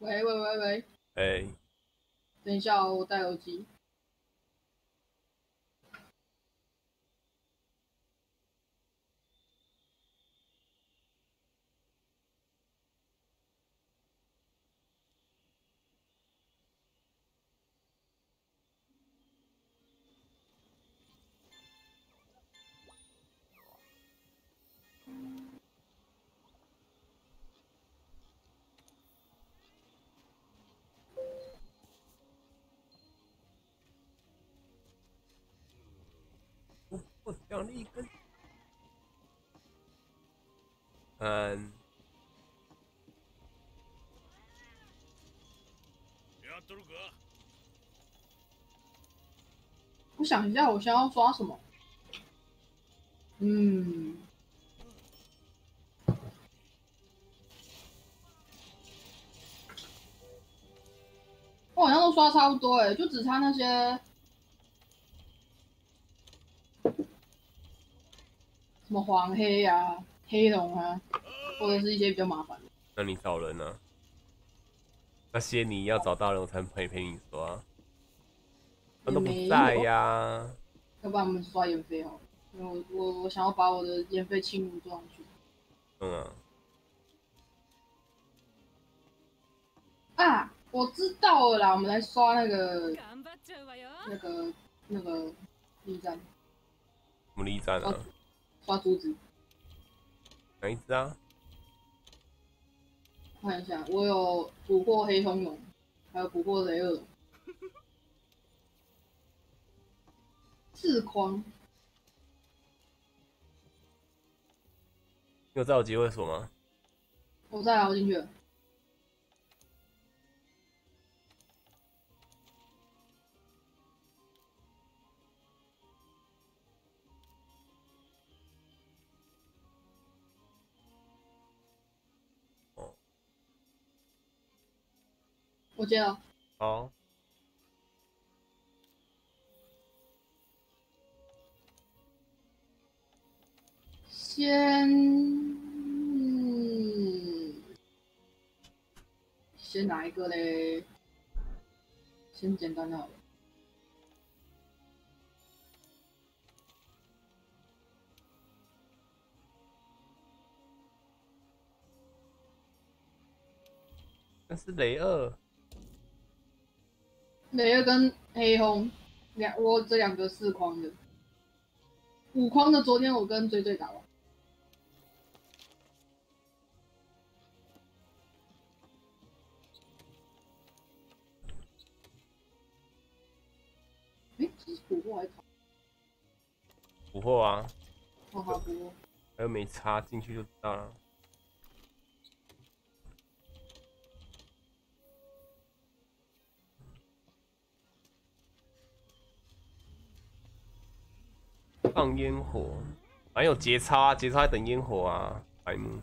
喂，哎，等一下哦，我戴耳机。我想了一根，我想一下，我想要抓什么？我好像都刷差不多哎，就只差那些。 什么黄黑啊、黑龙啊，或者是一些比较麻烦的。那你找人啊？那些你要找大人，我才陪你刷、啊。他都不在呀、啊。要不然我们刷盐费好了，我想要把我的盐费清零做上去。啊，我知道了啦，我们来刷那个力战。什么力战啊？ 抓珠子，哪一只啊？我看一下，我有捕获黑胸龙，还有捕获雷恶龙，刺框。你有在我集会所吗？我在啊，我进去了。我接了。好。先哪一个嘞？先简单的好了。那是雷二。 雷二跟黑轰，我这两个四框的，五框的昨天我跟追追打完。这是捕获还是逃？捕获啊！哦，好捕获。还有没插进去就知道了。 放烟火，还有节操啊！节操还等烟火啊！白目，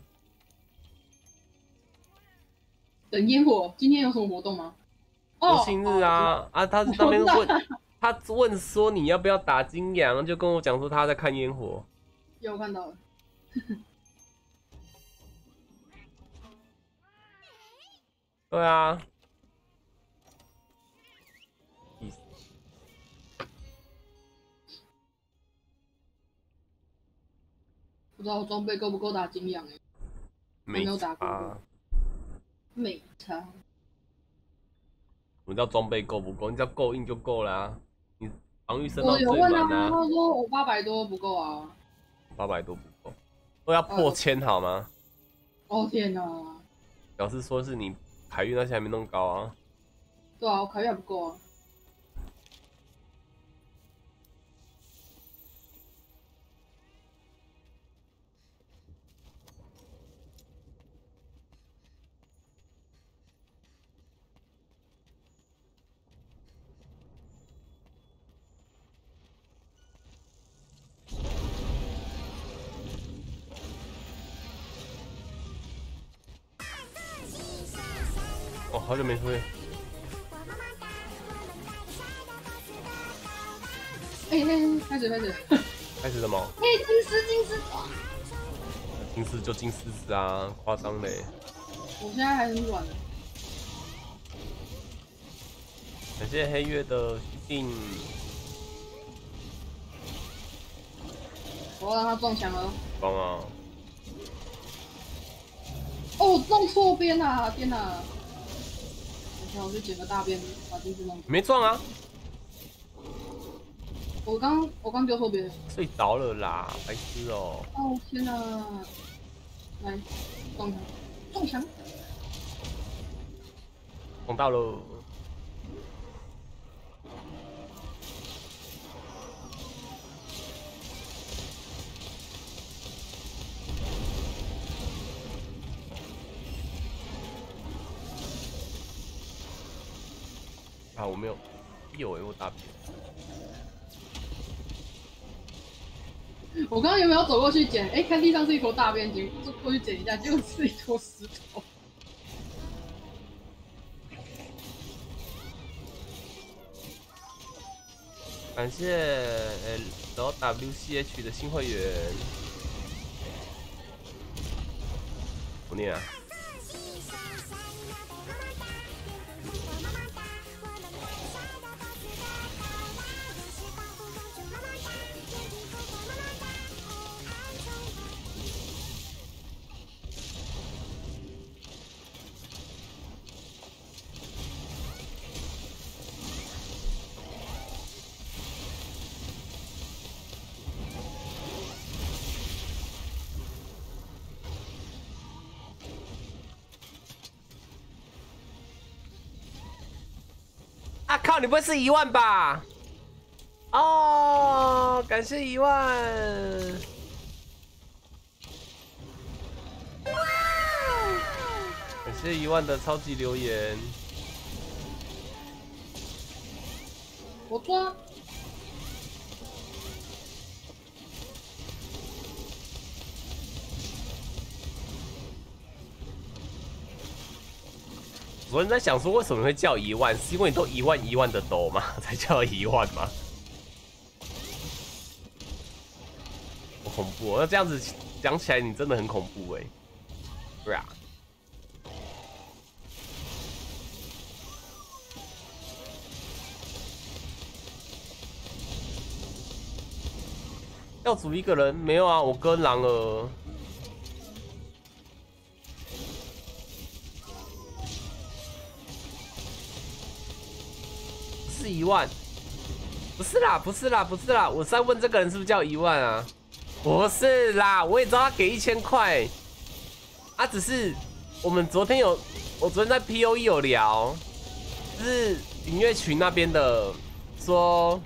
等烟火。今天有什么活动吗？国庆日啊！啊，他那边问，他问说你要不要打金羊，就跟我讲说他在看烟火。有我看到了。对啊。 不知道我装备够不够打金羊哎、欸，没有打过，没差。我叫装备够不够？你只要够硬就够啦、啊。你防御升到最满啊！他说我800多不够啊，800多不够，都要破1000好吗？哦天哪、啊！表示说是你凯运那些还没弄高啊。对啊，我凯运还不够啊。 好久没出去。哎，开始，开始什么？哎，金丝，金丝就金丝啊，夸张嘞！我现在还很软。感谢黑月的续订。我要让他中枪了。帮啊！哦，弄错边啦！天哪！等一下，我就捡个大便把进去弄。没撞啊！我刚丢错边。睡着了啦，白痴哦！哦天哪！来，撞他！中枪！撞到喽！ 啊，我没有，有哎、欸，我打扁。我刚刚有没有走过去捡？哎、欸，看地上是一坨大便，捡过去捡一下，结果是一坨石头。感谢LWCH 的新会员。不念啊。 靠！你不会是10000吧？哦，感谢10000。感谢10000的超级留言。我抓。我在想说，为什么会叫10000？是因为你都10000、10000的抖吗？才叫10000吗？好恐怖哦！那这样子讲起来，你真的很恐怖哎、欸，对啊。要组一个人没有啊？我跟狼儿。 是10000，不是啦，不是啦，不是啦！我在问这个人是不是叫10000啊？不是啦，我也知道他给1000块，啊，只是我们昨天有，我昨天在 POE 有聊，就是音乐群那边的说，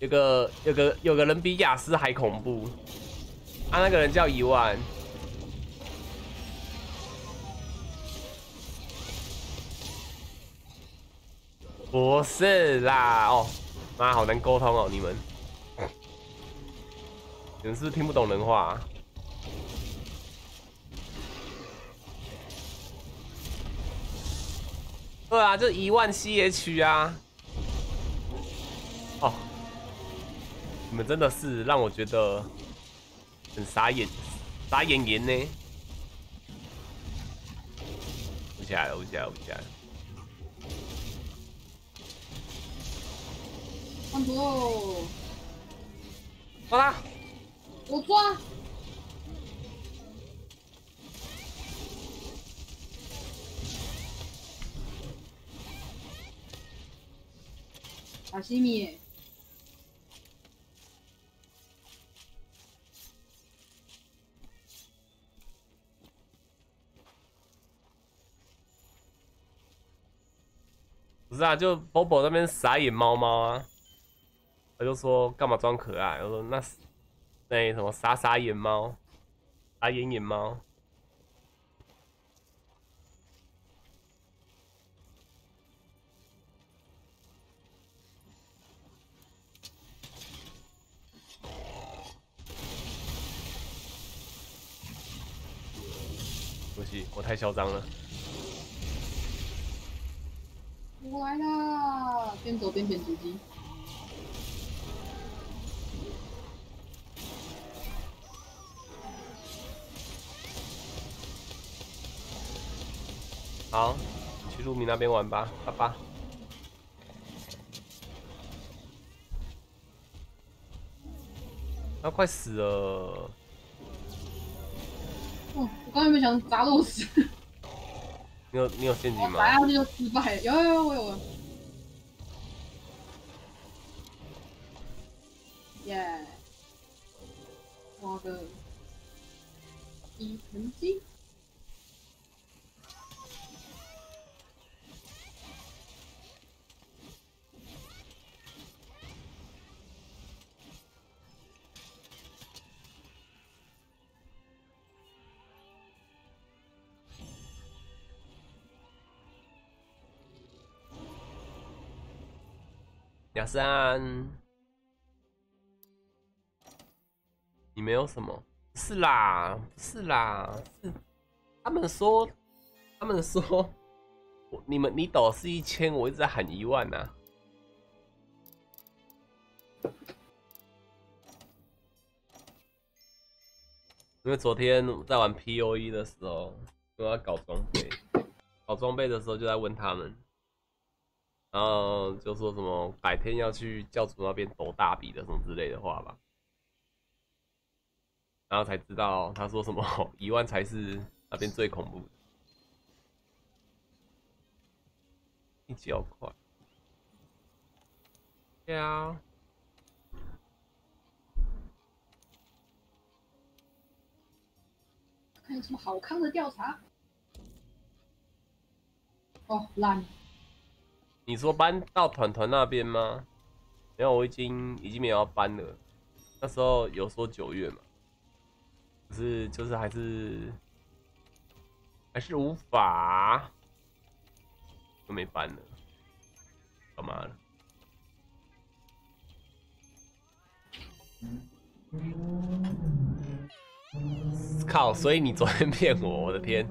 有个人比雅思还恐怖，啊，那个人叫10000。 不是啦，哦，妈，好难沟通哦，你们，你们是不是听不懂人话、啊？对啊，就10000CH 啊。哦，你们真的是让我觉得很傻眼呢。不起来了，不起来了。 放毒哦！抓他！我抓！小心你！不是啊，就 Bobo 那边傻眼猫猫啊！ 我就说干嘛装可爱？我说那那什么傻眼猫，不行，我太嚣张了。我来啦，边走边捡主机。 好，去路明那边玩吧，爸爸。他快死了！哦，我刚才没想砸到我死。你有陷阱吗？砸下去就失败了。有，我有了。耶！我的一盆金。 雅珊，你没有什么？是啦，是啦，是。他们说，你抖是1000，我一直在喊10000呐。因为昨天在玩 POE 的时候，我要搞装备的时候就在问他们。 然后就说什么改天要去教主那边抖大笔的什么之类的话吧，然后才知道他说什么10000才是那边最恐怖的，19块，对啊，看有什么好康的调查，哦，烂。 你说搬到团团那边吗？没有，我已经没有要搬了。那时候有说9月嘛，可是就是还是无法，都没搬了，干嘛了？靠！所以你昨天骗我，我的天！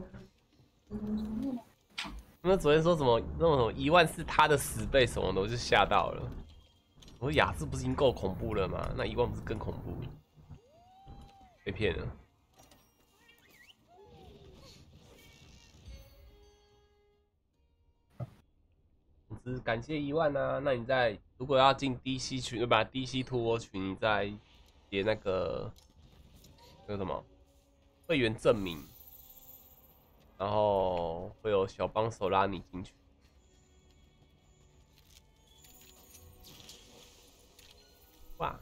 那昨天说什么那种10000是他的10倍什么的，我就吓到了。我说雅致不是已经够恐怖了吗？那10000不是更恐怖？被骗了。总之感谢10000啊！那你在如果要进 DC 群，把 DC 突破群，你再点那个什么会员证明。 然后会有小帮手拉你进去。哇！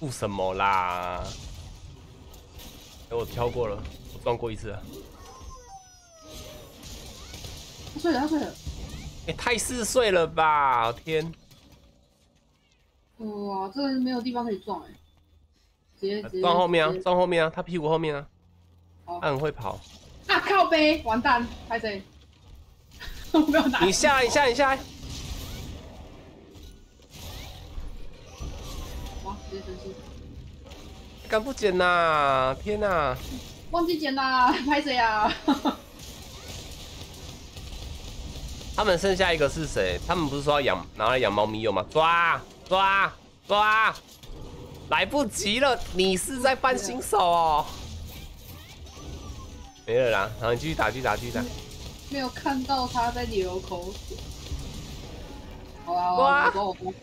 不什么啦！哎，我跳过了，我撞过一次了。他睡了。哎，太4岁了吧！天。哇，这个没有地方可以撞哎。直接撞后面啊！撞后面啊！他屁股后面啊！他很会跑。啊靠背，完蛋，拍谁？我没有打。你下来，你下来，你下来。 敢不捡呐！天呐！忘记捡啦，拍谁啊？他们剩下一个是谁？他们不是说要拿来养猫咪用吗？抓！来不及了！你是在扮新手哦。没了啦，然后你继续打，继续打。没有看到他在流口水。好啦，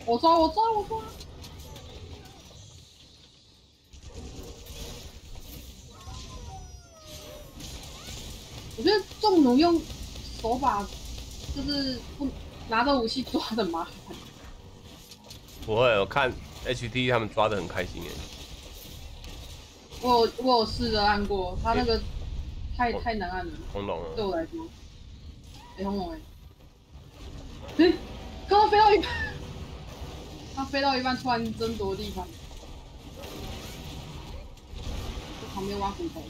我抓！我觉得重弩用手把就是不拿着武器抓的麻烦。不会，我看 HT 他们抓的很开心耶。我有试着按过，他那个太难按了。红龙啊，对我来说。哎，红龙哎。哎，刚刚飞到一半，他飞到一半突然争夺地方，在旁边挖骨头。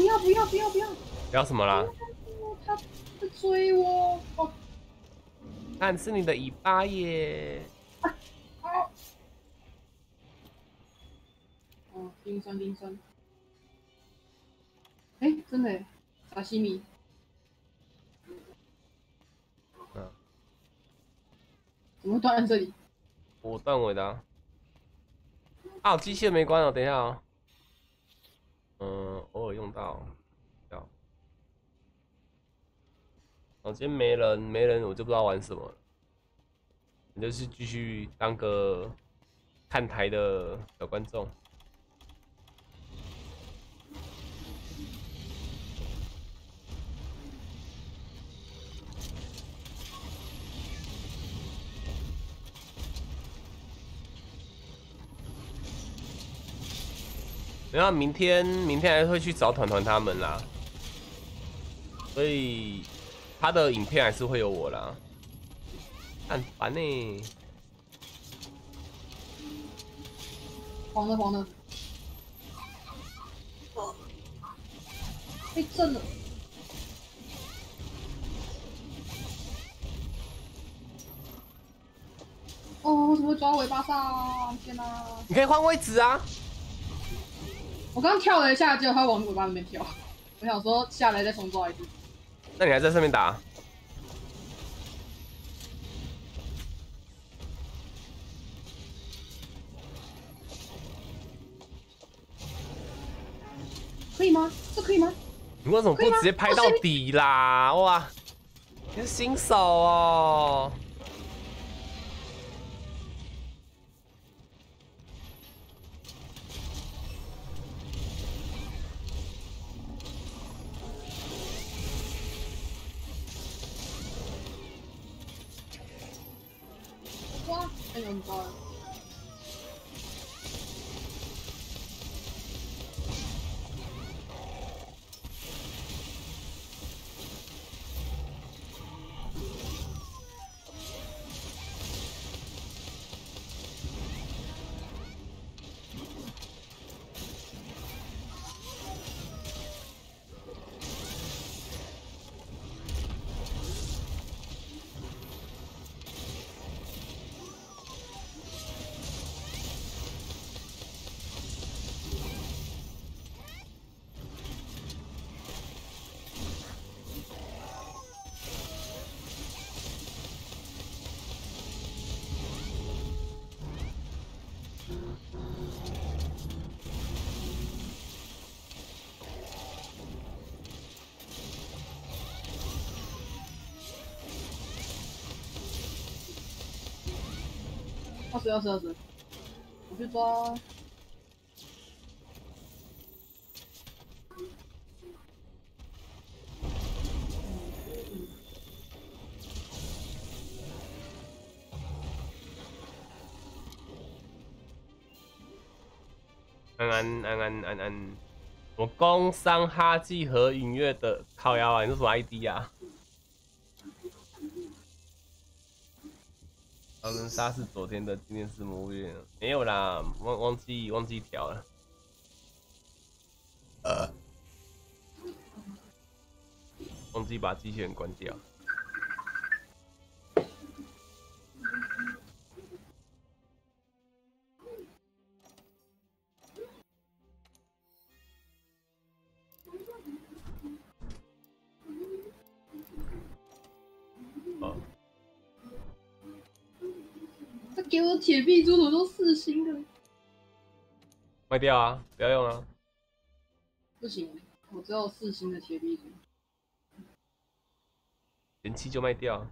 不要不要不要不要！不要什么啦？他在追我！哦，那是你的尾巴耶！啊！好。哦，冰酸冰酸。哎，真的耶，沙西米。 怎么断在这里？我断尾的啊！啊，机械没关哦，等一下哦。嗯，偶尔用到。好。哦，今天没人，没人，我就不知道玩什么了。你就是继续当个看台的小观众。然后明天还会去找团团他们啦，所以他的影片还是会有我啦。很烦呢。黄了黄了，被震了。哦，我怎么抓尾巴上？天哪！你可以换位置啊。 我刚跳了一下，结果他往尾巴那边跳。我想说下来再重抓一次。那你还在上面打、啊？可以吗？这可以吗？你为什么不直接拍到底啦？哇，你是新手哦。 20，我去抓。安安，我工商哈记和音乐的靠腰啊，你是什么 ID 啊？ 狼人杀是昨天的，今天是魔物猎人，没有啦，忘记调了。忘记把机器人关掉。哦。 给我铁臂猪头都4星的，卖掉啊！不要用啊！不行，我只有4星的铁臂猪。人气就卖掉。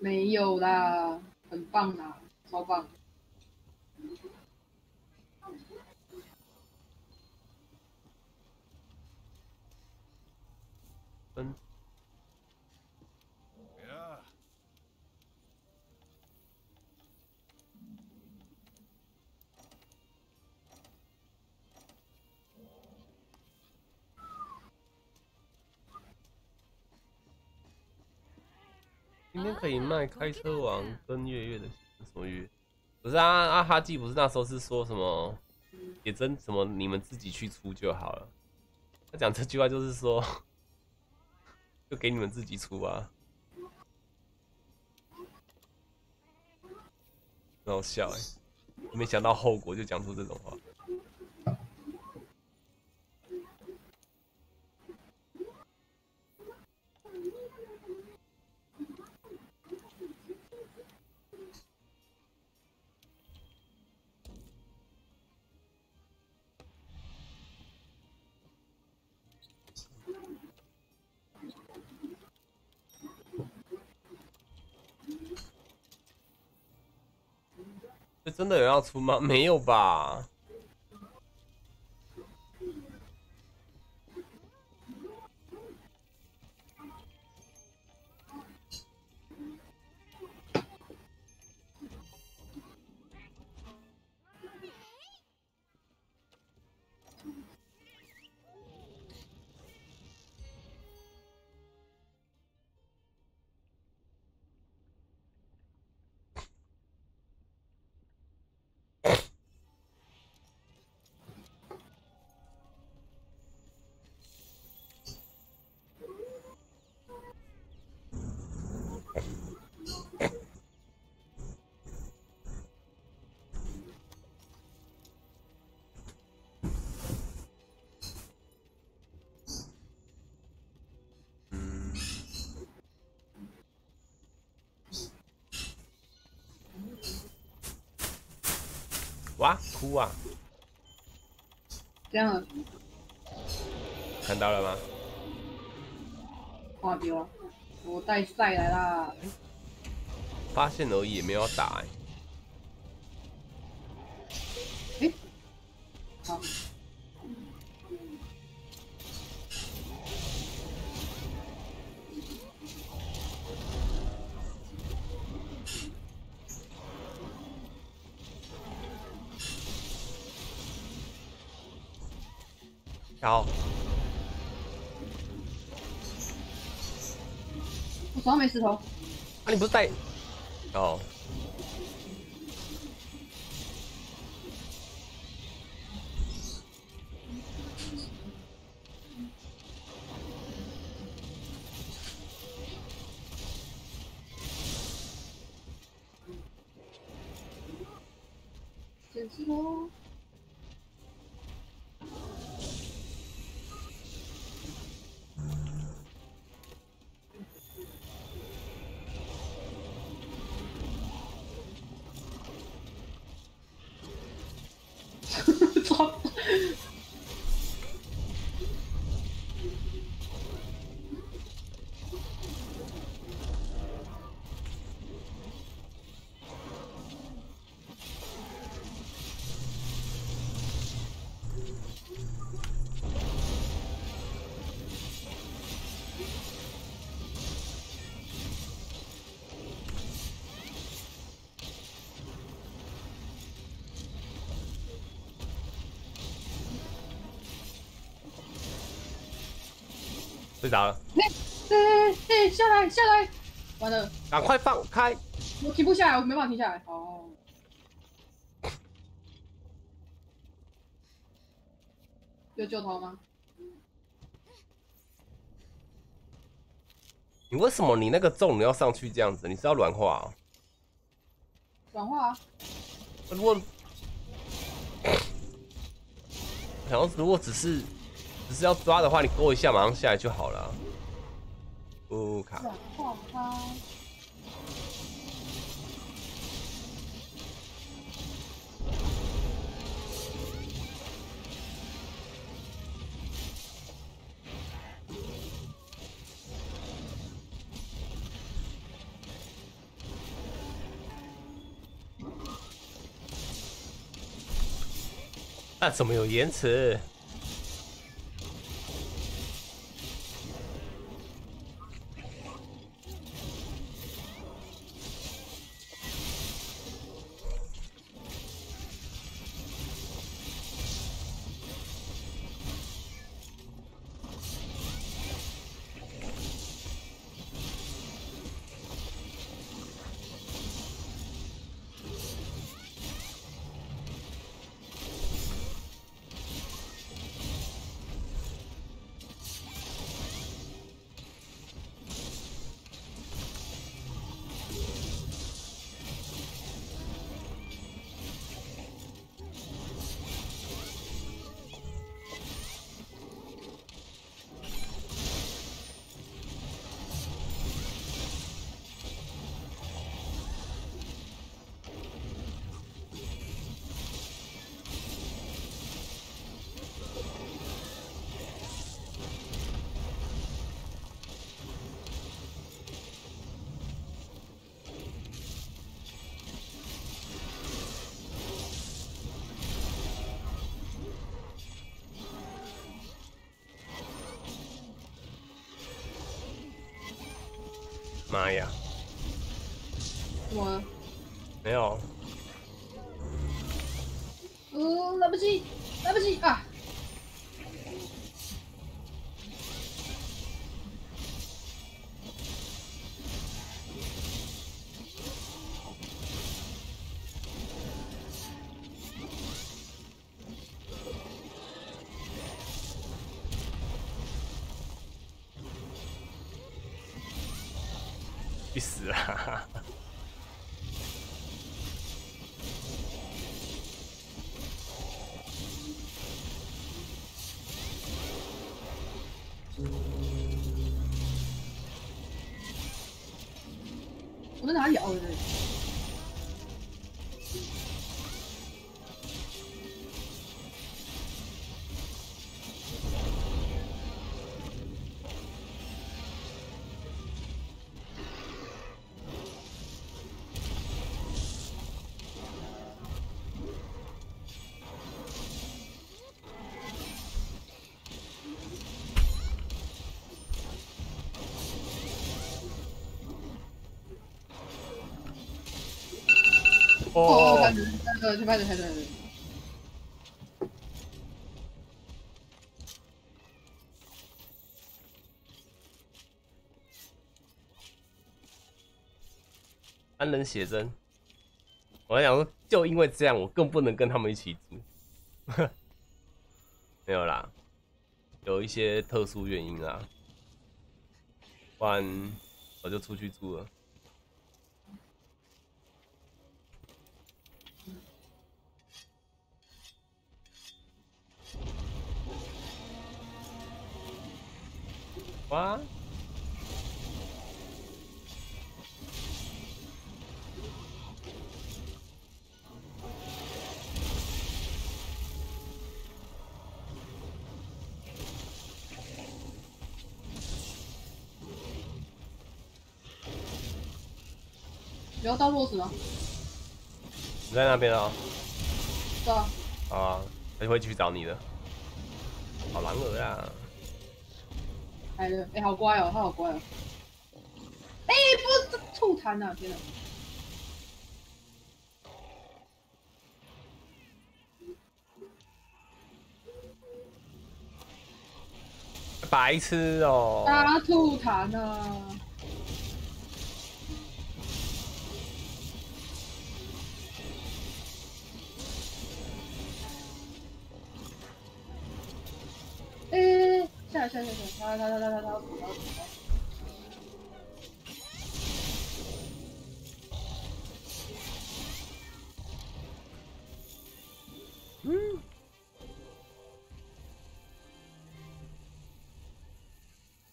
没有啦，很棒啦，超棒！嗯。 今天可以卖开车王跟月月的什么月？不是啊，阿哈记不是那时候是说什么也真什么你们自己去出就好了，他讲这句话就是说，就给你们自己出啊，很好笑哎、欸，没想到后果就讲出这种话。 真的有人要出吗？没有吧。哇，哭啊！这样看到了吗？看到了，我带赛来啦！发现而已，也没有打哎、欸。好。好，我手上没石头。啊，你不是带？哦。捡石头。 睡着了。哎，下来下来，完了，赶快放开！我停不下来，我没办法停下来。哦。有九头吗？你为什么你那个重你要上去这样子？你是要软化哦？软化啊！如果只是要抓的话，你勾一下，马上下来就好了。不卡。那怎么有延迟？玛雅。我。没有。嗯，来不及，来不及啊！去死啊！我们哪有？哦，太对了，太对了，太对了！安人写真，我还想说，就因为这样，我更不能跟他们一起住。没有啦，有一些特殊原因啦，不然我就出去住了。 哇！你要到 boss 吗？你在那边啊？是啊。啊，他就会继续找你的。好狼儿啊！ 哎对，哎好乖哦，他好乖哦。哎，不，吐痰啊！天哪！白痴哦！他吐痰啊！哎。 下，他，嗯，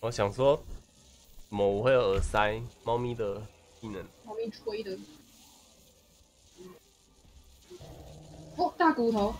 我想说，怎么我会有耳塞？猫咪的技能，猫咪吹的。哦，大骨头。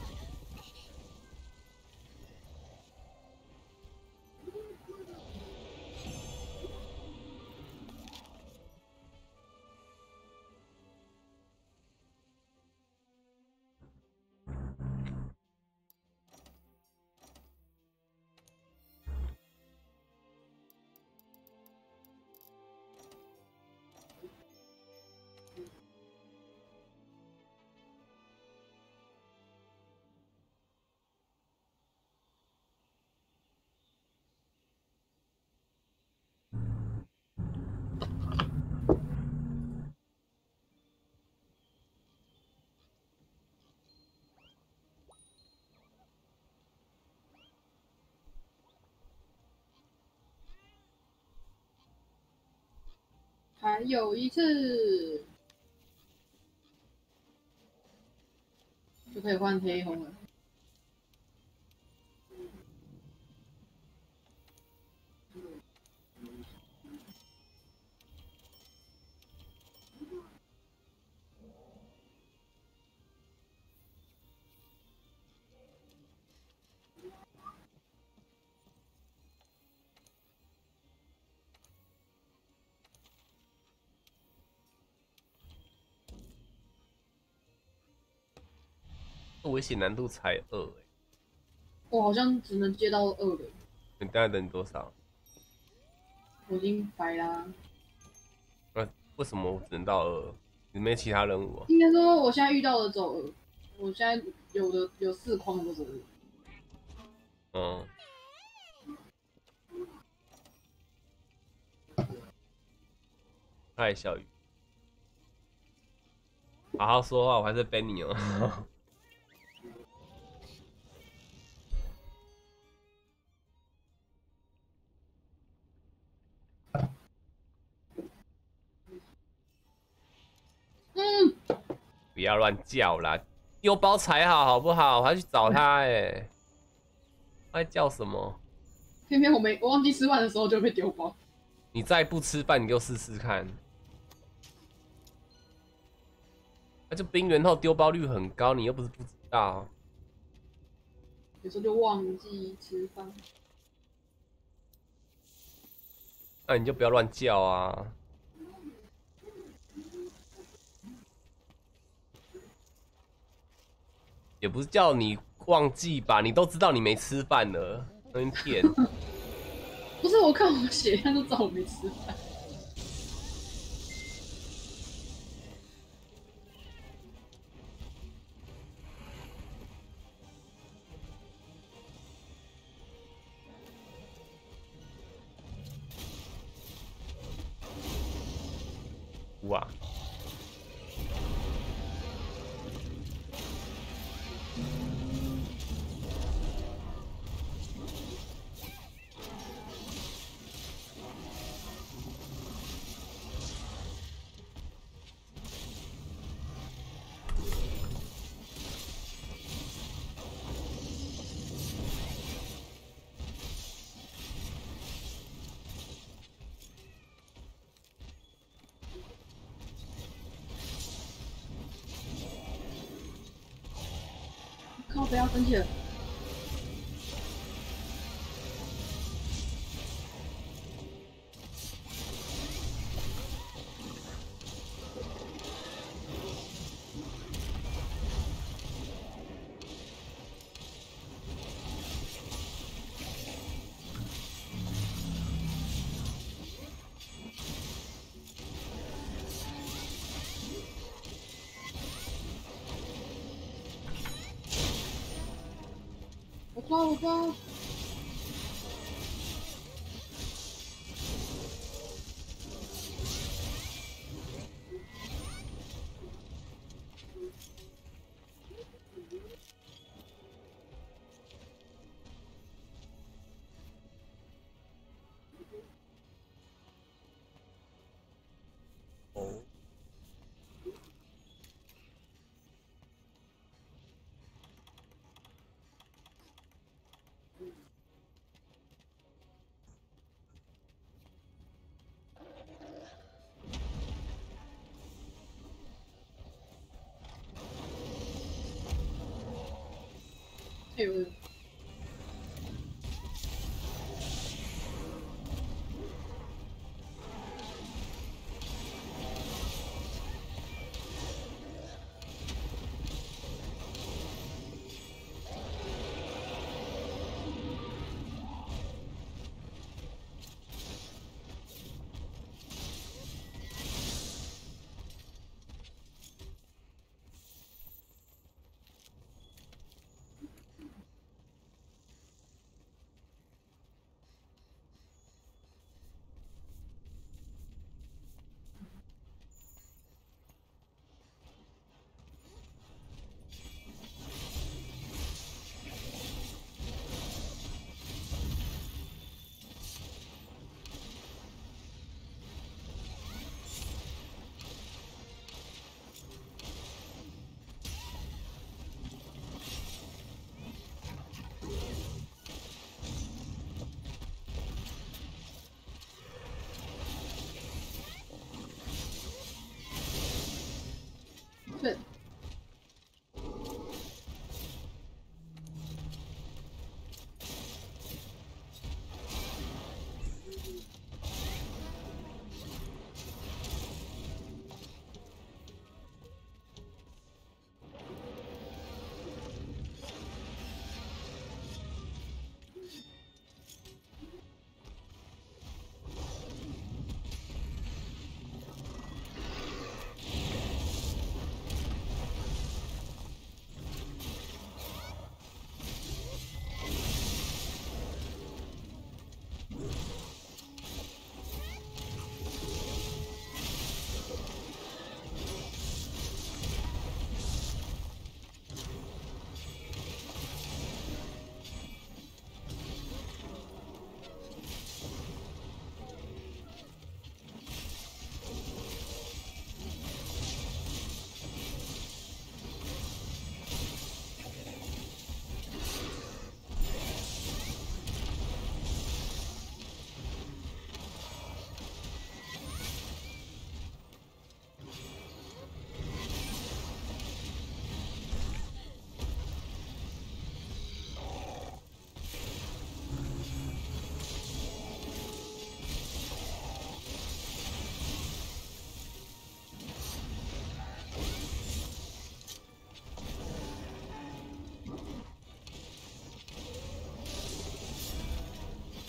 还有一次就可以换黑红了。危险难度才2哎、欸，我好像只能接到2了。你大概等多少？我已经白啦。为什么我只能到2？你没其他任务啊？应该说我现在遇到的走，我现在有的有4框的走路。嗯。 嗨，小雨，好好说话，我还是背你哦。嗯，不要乱叫啦，丢包才好，好不好？我还去找他哎，他在叫什么？偏偏我忘记吃饭的时候就被丢包。你再不吃饭，你就试试看。 那、啊、就冰原后丢包率很高，你又不是不知道。有时候就忘记吃饭。那你就不要乱叫啊！也不是叫你忘记吧，你都知道你没吃饭了，那边骗。不是我看我写，他就知道我没吃饭。 哇！不要生气了。我抓！哦。 Two.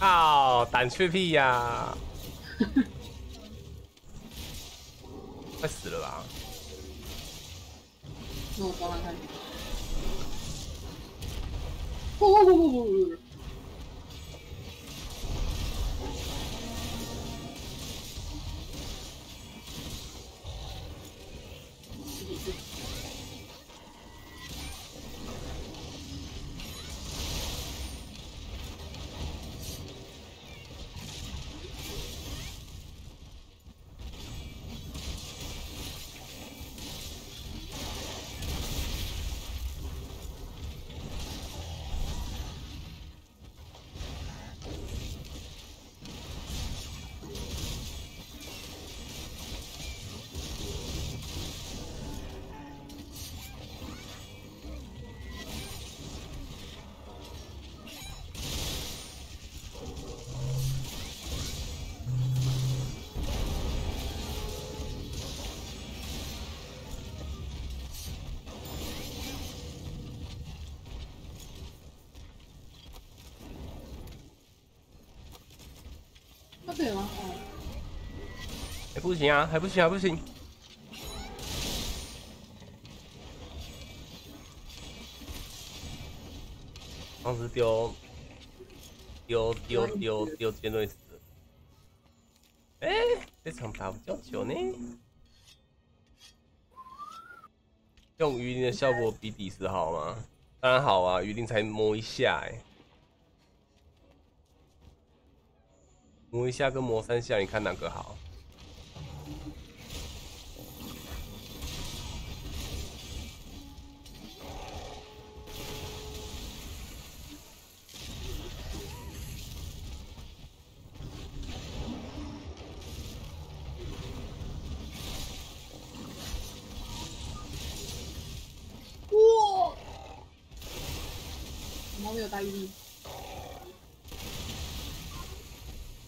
靠，胆怯屁呀、啊！快死了吧！那我帮他看。不！对吗？还不行啊，还不行，还不行！当时丢尖锐死！哎、欸，这场打比较久呢。用鱼鳞的效果比底石好吗？当然好啊，鱼鳞才摸一下哎、欸。 磨一下跟磨三下，你看哪个好？哇！猫没有大玉粒。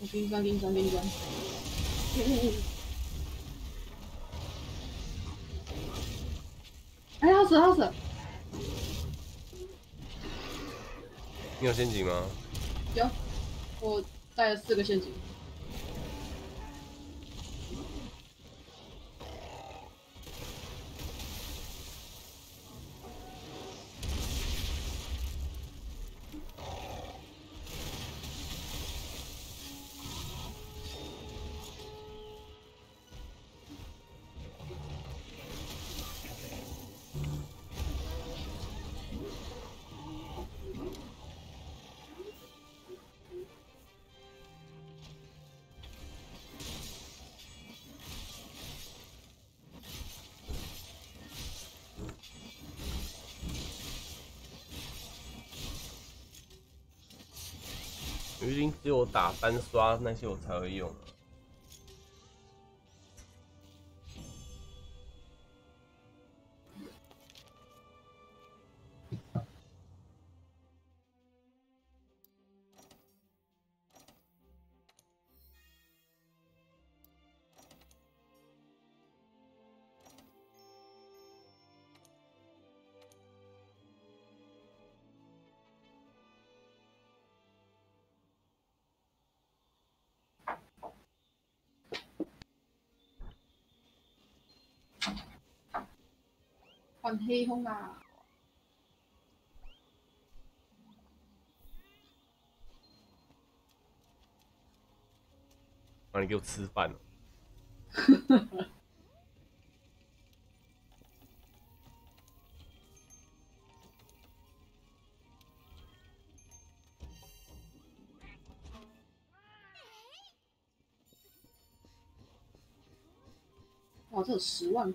我给你装，给你装，给你装。哎，好死，好死！你有陷阱吗？有，我带了4个陷阱。鱼鳞只有打翻刷那些我才会用。còn thi không nào? Mà anh kêu ăn cơm. Wow, có 10,000 đồng.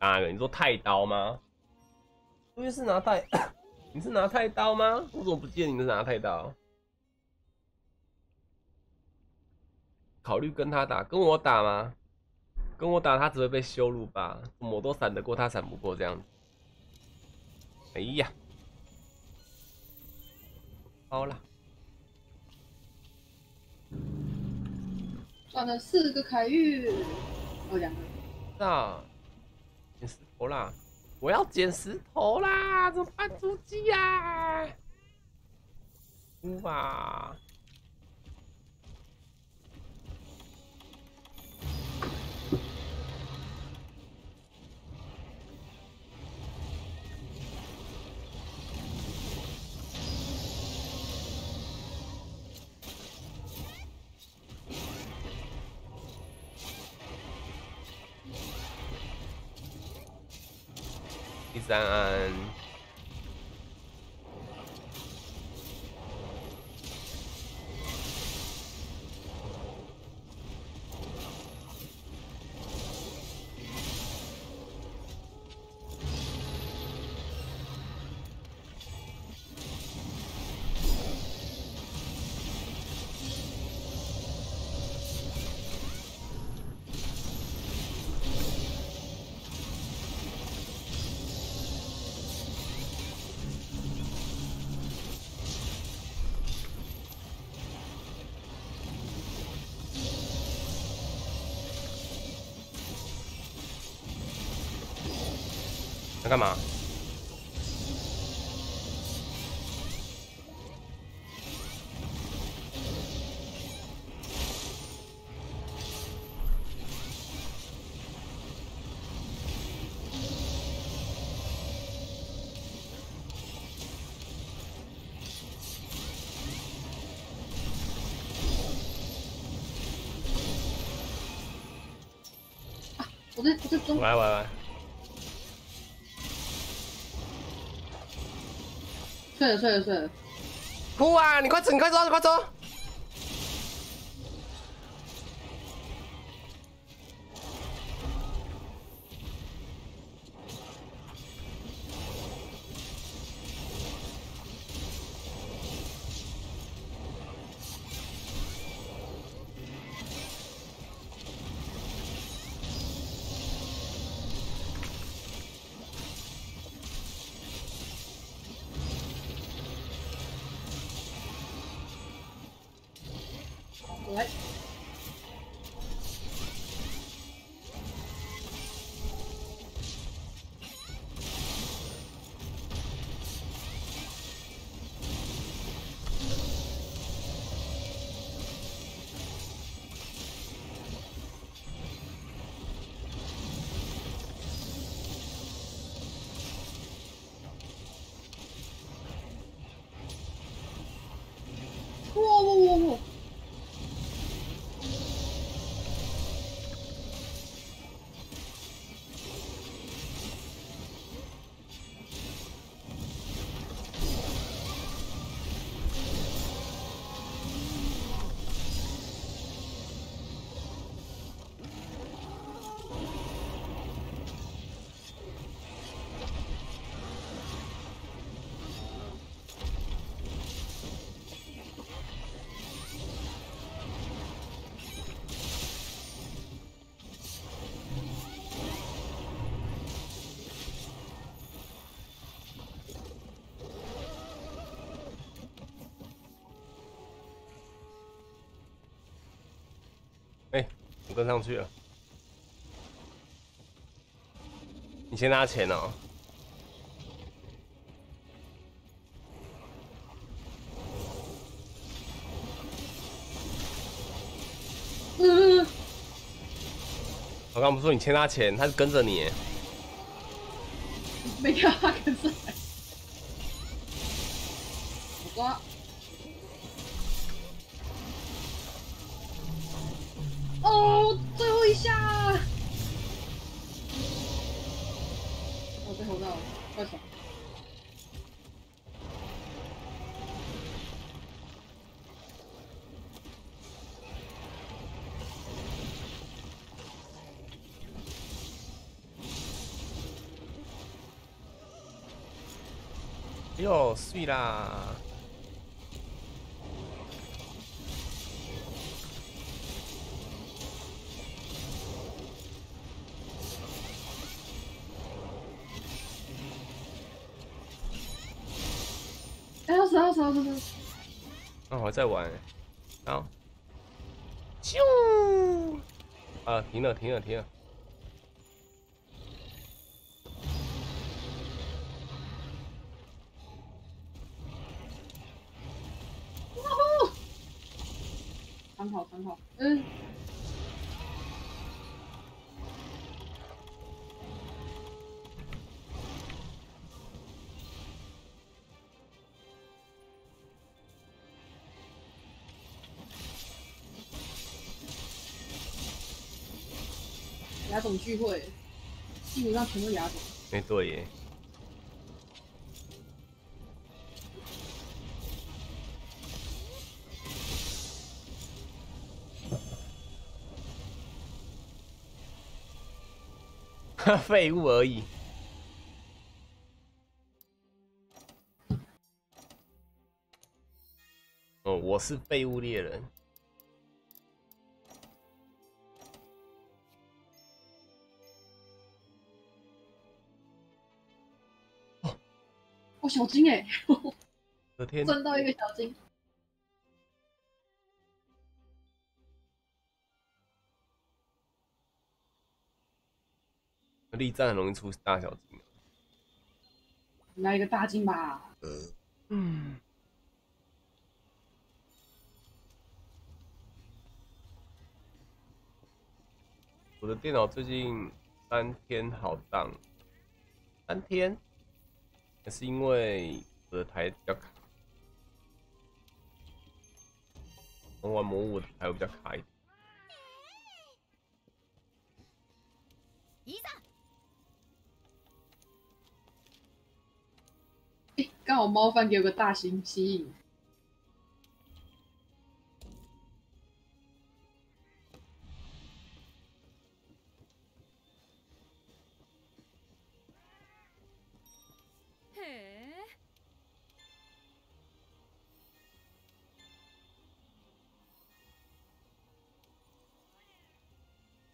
哪个？你说太刀吗？因为是拿太你是拿菜刀吗？我怎么不记得你是拿菜刀？考虑跟他打，跟我打吗？跟我打他只会被羞辱吧？我都闪得过他，闪不过这样子。哎呀，好了，赚了4个凯玉，有2个。啊，捡石头啦！我要捡石头啦！怎么办？出击呀！出吧！ 三安，干嘛？啊！我在中。喂。 睡了！哭啊！你快走！你快走！我跟上去了，你先拿钱哦。我刚不是说你先拿钱，他是跟着你。没看他跟着。我。哟，碎啦！哎，要死要死要死要死！啊，我还在玩、欸，然后，咻！啊，停了停了停了。 很好，很好，嗯。牙种聚会，基本上全都牙种。哎，对耶。 废物而已。哦，我是废物猎人。哦，哦，小金哎、欸！我天，赚到一个小金。 力战很容易出大小金，来一个大金吧。嗯，我的电脑最近3天好当，3天，也是因为我的台比较卡，我玩魔物我的台比较卡一点。 刚好猫饭给我个大型吸引，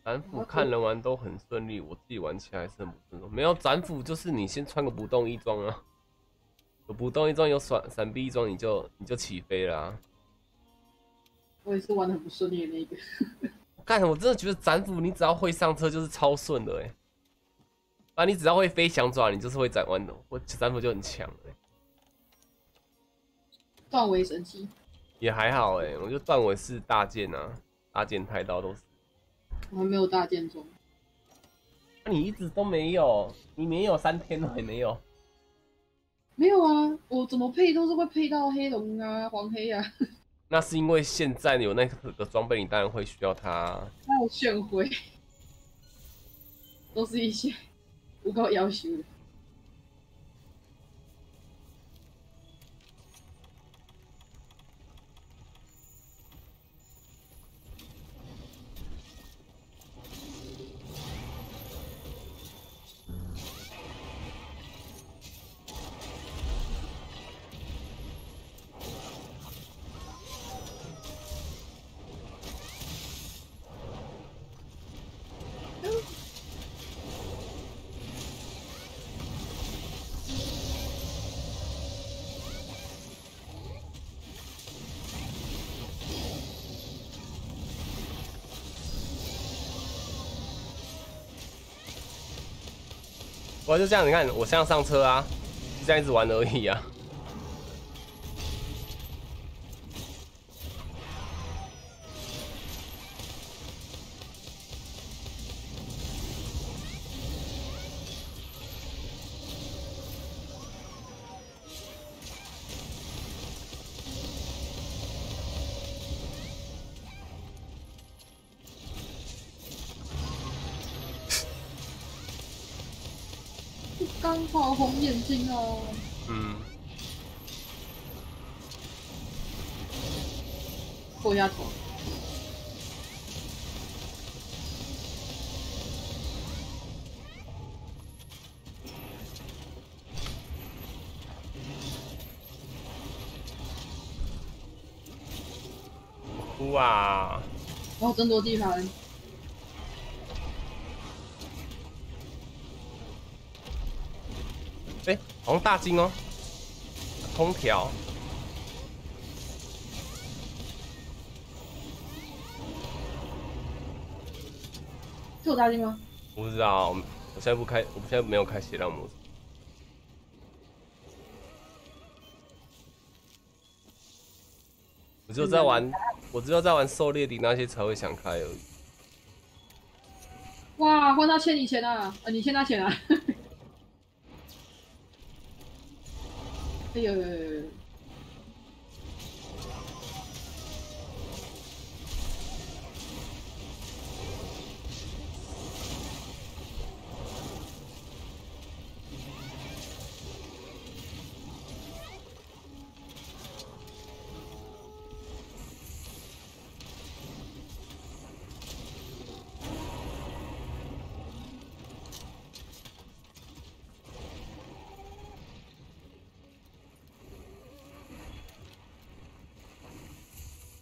斩斧看人玩都很顺利，我自己玩起来是很不顺手。没有斩斧就是你先穿个不动衣装啊。 有不动一装，有闪避一装，你就起飞啦、啊。我也是玩的很不顺利的那个。干我真的觉得斩斧，你只要会上车就是超顺的哎、欸。啊，你只要会飞翔爪，你就是会斩弯的。我斩斧就很强哎、欸。断尾神器也还好哎、欸，我觉得断尾是大剑啊，大剑太刀都是。我还没有大剑中。那、啊、你一直都没有，你没有3天了也没有。 没有啊，我怎么配都是会配到黑龙啊、黄黑啊。那是因为现在有那个装备，你当然会需要它。那我炫回，都是一些不够要求的。我就这样，你看我像上车啊，就这样一直玩而已啊。刚好红眼睛哦。嗯。破丫头。哭啊！哦，争夺地盘。 哎、欸，好像大金哦，空调。是有大金吗？不知道，我现在不开，我现在没有开血量模式。我只有在玩，我只有在玩狩猎的那些才会想开而已。哇，换他欠你钱啊！你欠他钱啊！哎呦！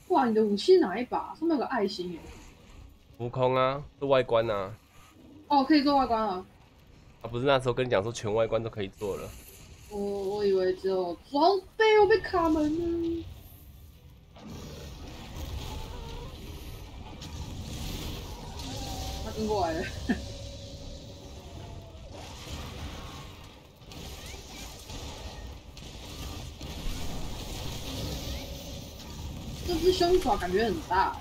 哇，你的武器哪一把？上面有个爱心耶！浮空啊，做外观啊。哦，可以做外观啊。啊，不是那时候跟你讲说全外观都可以做了。我以为只有装备，我被卡门了。他跟过来了。这只凶爪感觉很大，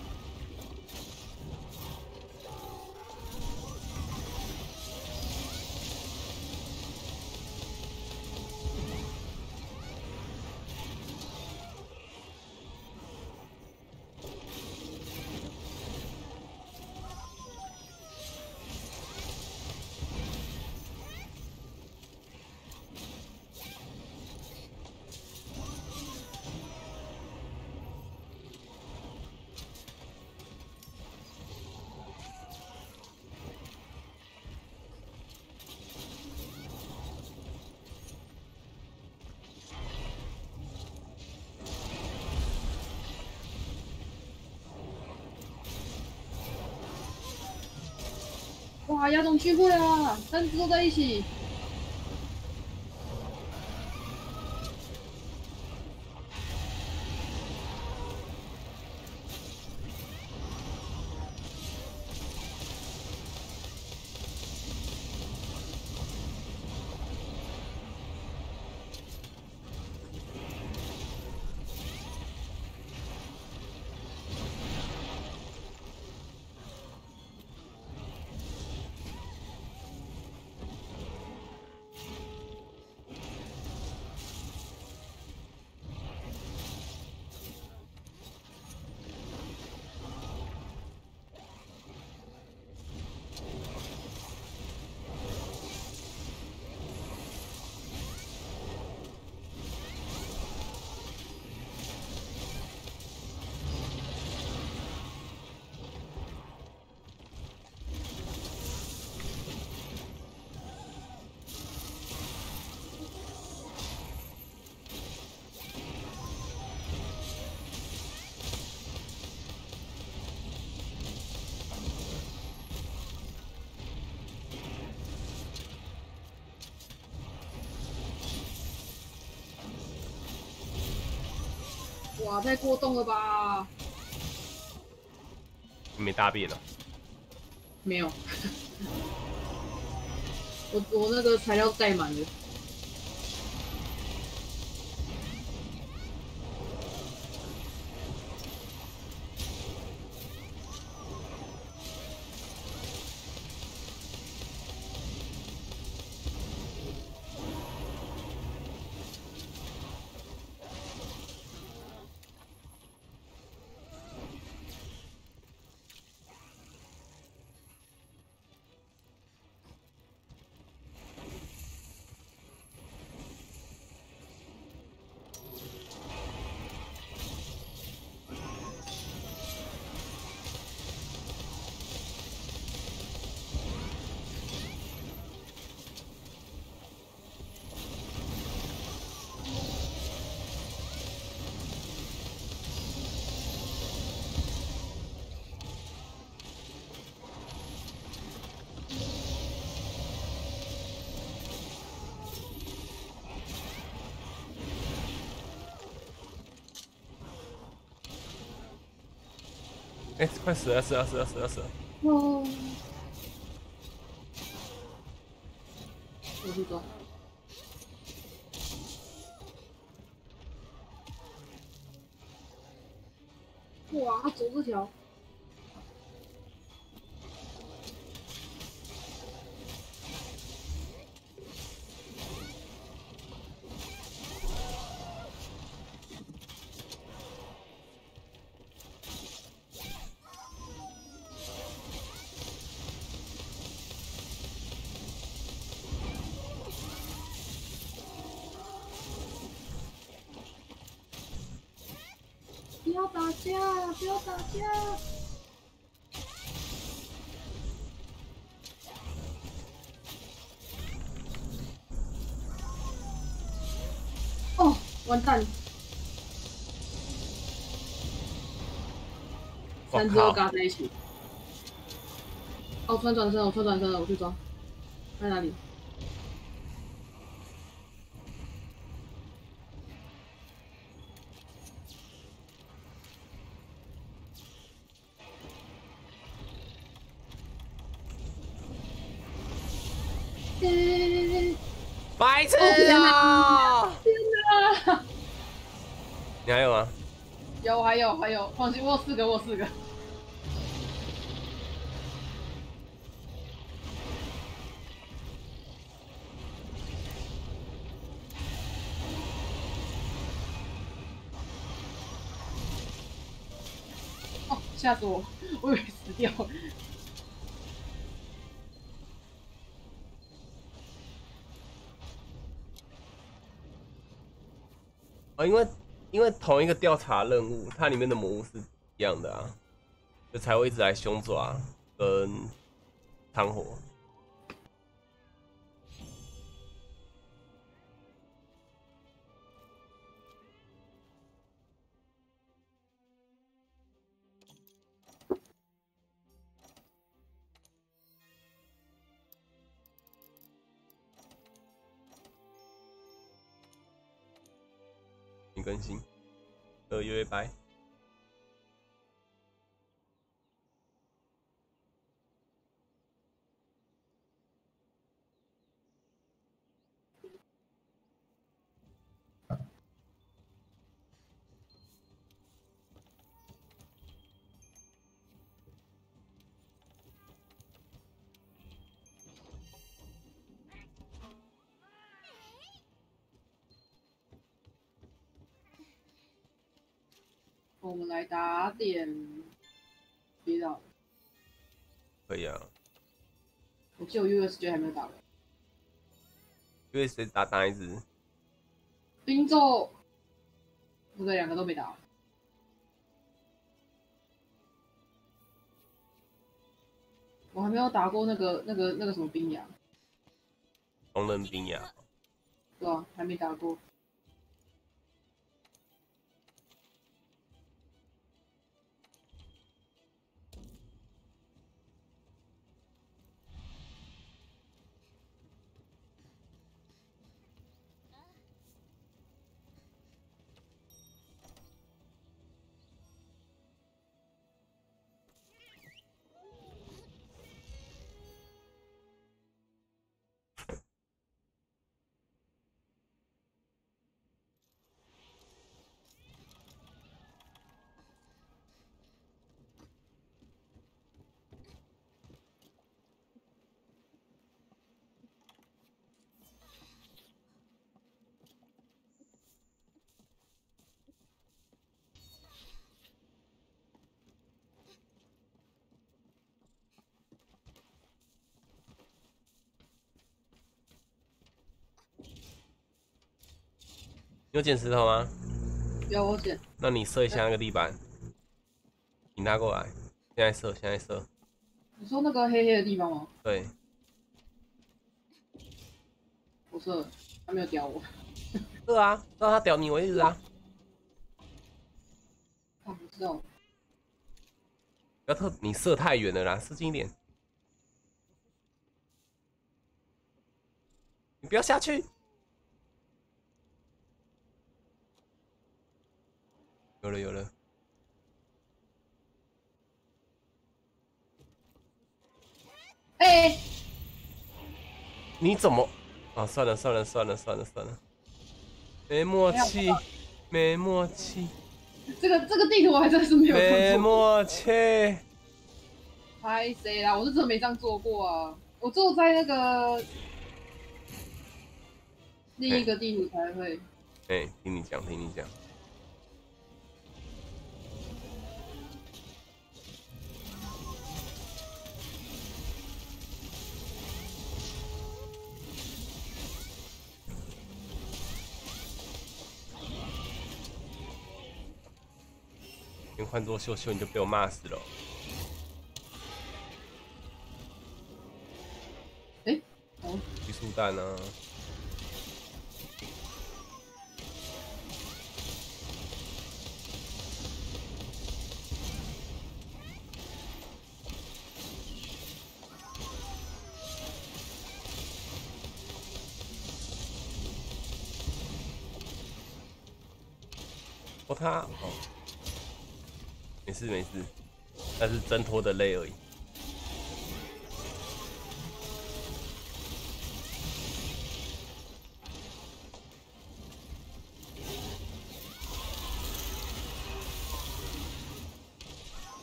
哇，亚种聚会啊，三只都在一起。哇，太过动了吧！没大便了？没有，我那个材料带满了。哎、欸，快死了，死了，死了，死了，死了！哦，我去抓。 哇，走这条！不要打架！不要打架！哦，完蛋！三只都嘎在一起。哦，穿转身了，我穿转身了，我去抓。在哪里？ 白痴啊！天哪！你还有吗？有，还有，还有，放心，我有四个，我有四个。哦，吓死我！我以为死掉了。 因为同一个调查任务，它里面的魔物是一样的啊，就才会一直来凶爪跟汤火。更新，约拜。我们来打点别的，可以啊。我记得我 USJ 还没有打完 ，USJ 打哪一只？冰咒，不对，两个都没打。我还没有打过那个什么冰牙，红人冰牙。对啊，还没打过。 你有捡石头吗？有，我捡。那你射一下那个地板，你拿过来，现在射，现在射。你说那个黑黑的地方吗？对。我射了，他没有屌我。射啊，让他屌你为止啊。我不知道。不要你射太远了啦，射近一点。你不要下去。 有了有了，哎，你怎么？啊，算了算了算了算了算了，没默契，没默契。这个地图我还真是没有看过。没默契。拍谁啦？我是真的没这样做过啊，我只有在那个另一个地图才会。哎，听你讲，听你讲。 换做秀秀，你就被我骂死了。哎、欸，哦，激素弹啊！哦，他哦。 没事没事，但是挣脱的累而已。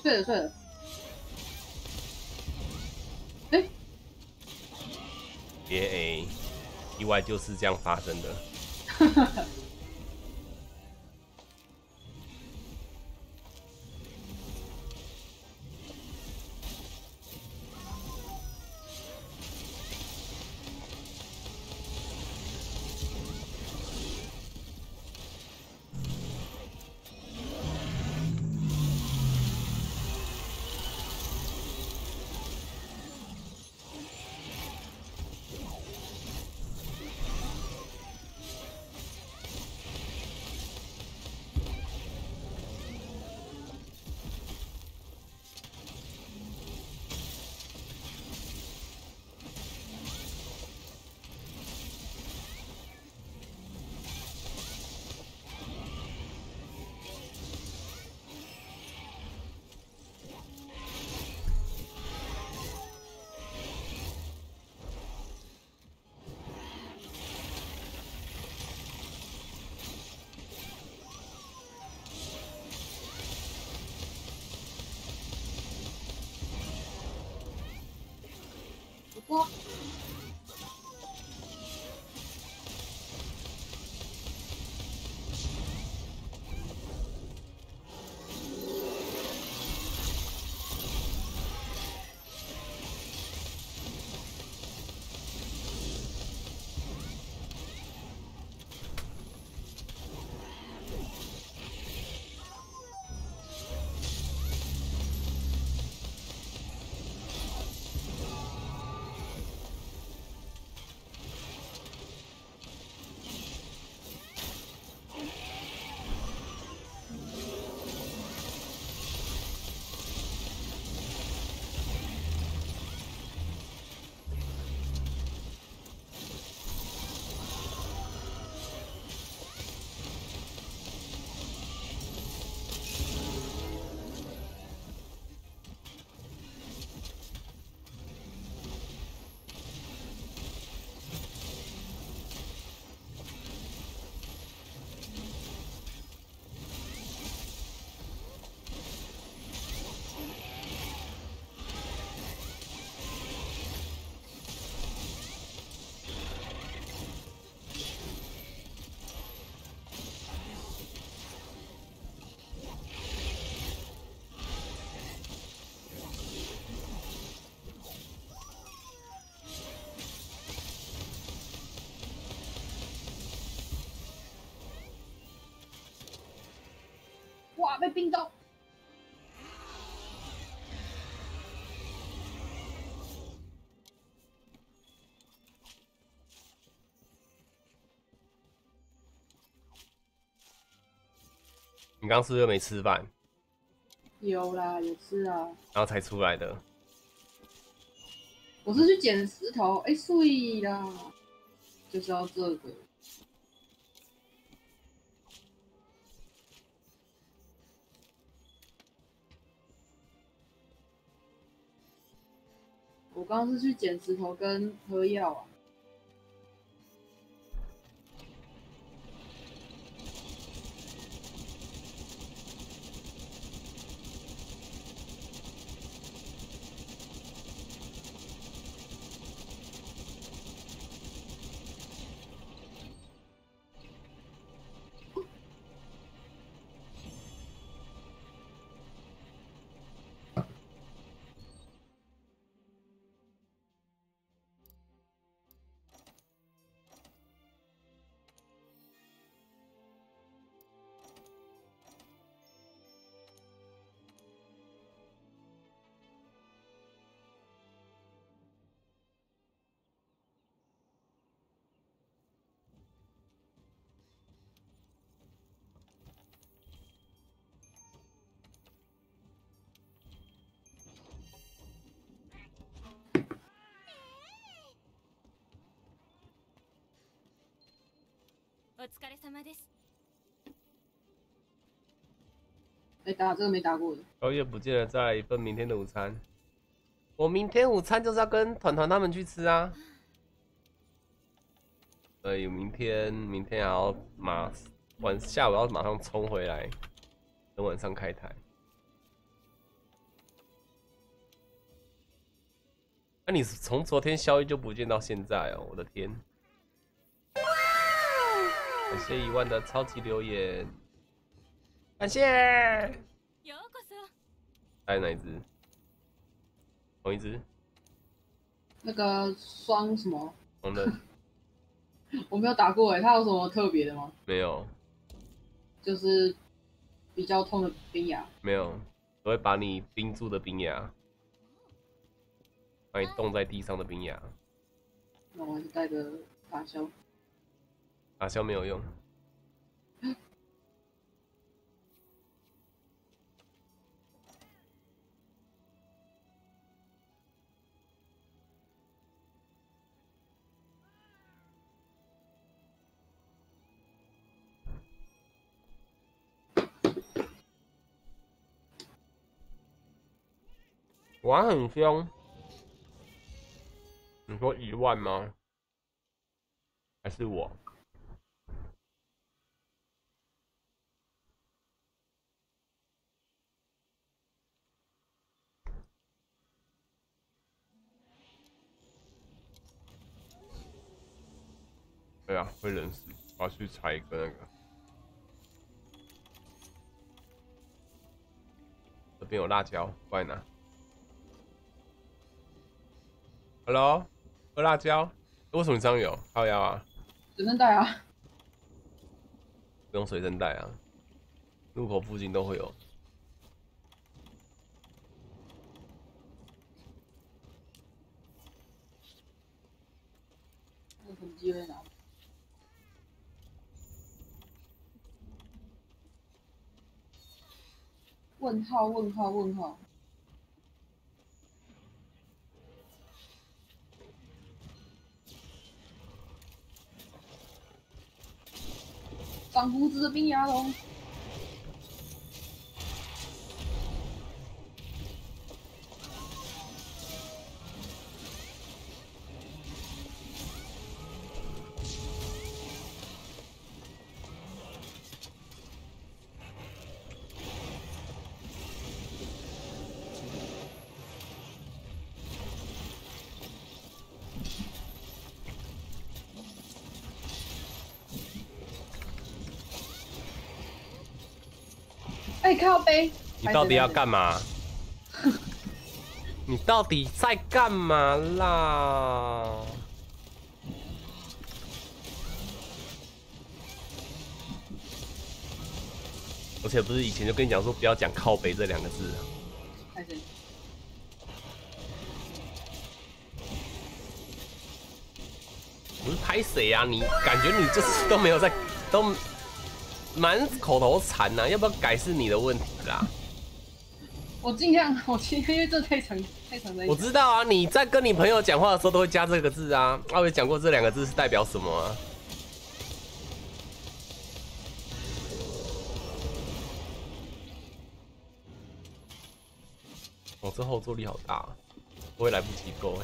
睡了睡了。哎、欸，别哎，意外就是这样发生的。被冰冻。你刚是不是没吃饭？有啦，有吃啊。然后才出来的。我是去捡石头，哎、欸，碎啦，就是要这个。我刚刚是去捡石头跟喝药啊。お疲れ様です。哎，打这个没打过的。高月不见了，再来一份明天的午餐。我明天午餐就是要跟团团他们去吃啊。所以明天还要下午要马上冲回来，等晚上开台。那、你从昨天宵夜就不见到现在哦，我的天！ 感谢1万的超级留言，感谢。还有哪一只？同一只？那个双什么？红的。我没有打过哎、欸，它有什么特别的吗？没有。就是比较痛的冰牙。没有，我会把你冰住的冰牙，把你冻在地上的冰牙。那我还是带着打消。 打消没有用。玩很凶。你说1万吗？还是我？ 对啊，会冷死！我要去踩一个那个，这边有辣椒，快拿。Hello， 喝辣椒？为什么你这样有？靠腰啊？随身带啊。不用随身带啊，路口附近都会有。 机会拿。问号问号问号。长胡子的冰牙龙。 靠背，你到底要干嘛？你到底在干嘛啦？而且不是以前就跟你讲说不要讲靠背这2个字、啊。 不是拍谁啊？你感觉你就是都没有在都。 满口头禅呐、啊，要不要改是你的问题啦？我尽量，因为这太长了。我知道啊，你在跟你朋友讲话的时候都会加这个字啊。阿伟讲过这2个字是代表什么啊？哦，这后坐力好大、啊。我会来不及够。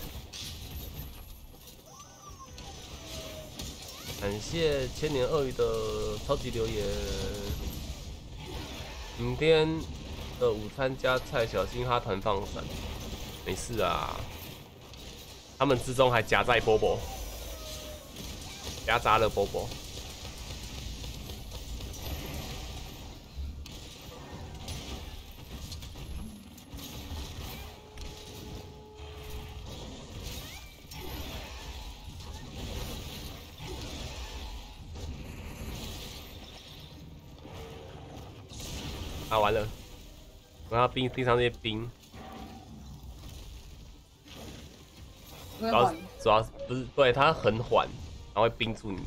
感谢千年鳄鱼的超级留言。明天的午餐加菜，小心哈团放闪。没事啊，他们之中还夹在波波，夹杂了波波。 打完了，我要冰地上那些冰，主要不是对它很缓，然后会冰住你。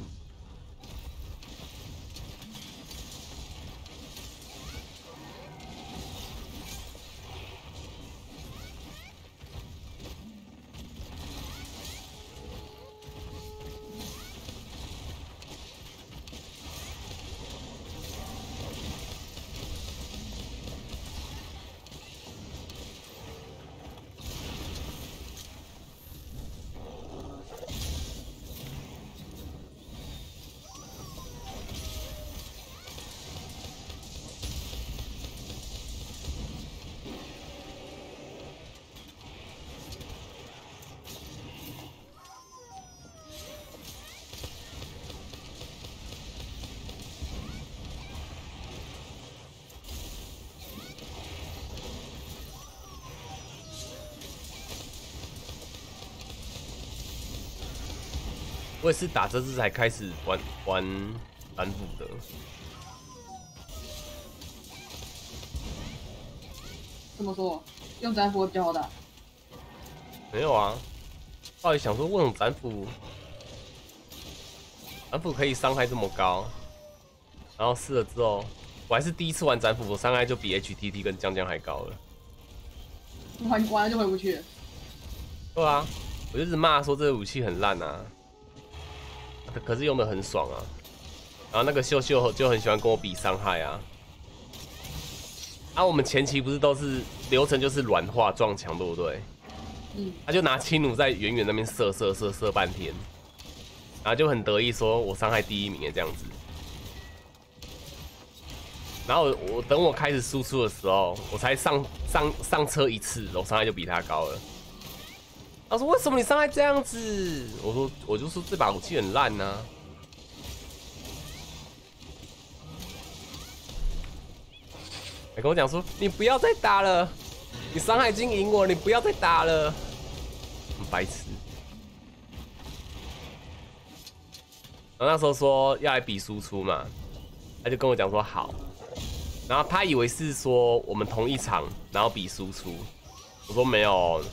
我也是打这次才开始玩蓝斧的。怎么说？用斩斧比较好打？没有啊，到底想说为什么斩斧可以伤害这么高？然后试了之后，我还是第一次玩斩斧，我伤害就比 HTT 跟江江还高了。完了就回不去。对啊，我就一直骂说这个武器很烂啊。 可是用的很爽啊，然后那个秀秀就很喜欢跟我比伤害啊。啊，我们前期不是都是流程就是软化撞墙，对不对？嗯。他就拿轻弩在远远那边射半天，然后就很得意说我伤害第一名耶这样子。然后我等我开始输出的时候，我才上车一次，我伤害就比他高了。 他说：“为什么你伤害这样子？”我说：“我就说这把武器很烂啊。”还跟我讲说：“你不要再打了，你伤害已经赢我，你不要再打了。”很白痴。然后那时候说要来比输出嘛，他就跟我讲说好。然后他以为是说我们同一场，然后比输出。我说没有。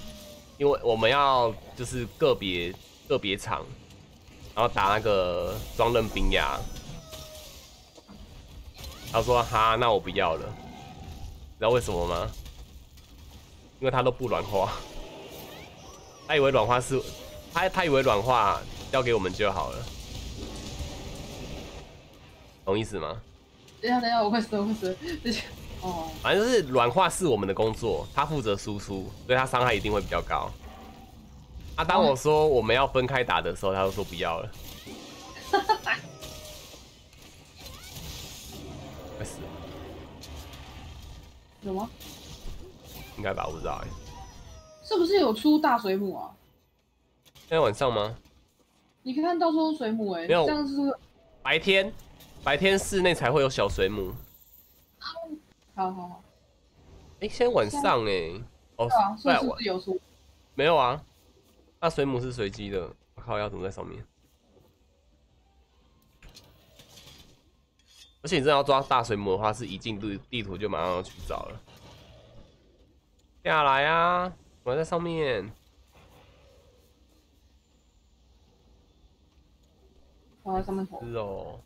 因为我们要就是个别场，然后打那个双刃冰牙。他说哈，那我不要了。你知道为什么吗？因为他都不软化，他以为软化是，他以为软化交给我们就好了，懂意思吗？等一下，我会死。哦，反正就是软化是我们的工作，他负责输出，所以他伤害一定会比较高。啊，当我说我们要分开打的时候，他就说不要了。快死了！有吗？应该吧，我不知道哎。是不是有出大水母啊？今天晚上吗？你看到处水母哎，没有，这样是白天室内才会有小水母。 好，哎、欸，现在晚上哎、欸，哦，对啊，是有书，没有啊，那水母是随机的，我靠，要怎么在上面？而且你真的要抓大水母的话，是一进地图就马上要去找了。下来啊，我还在上面。我在上面。是哦。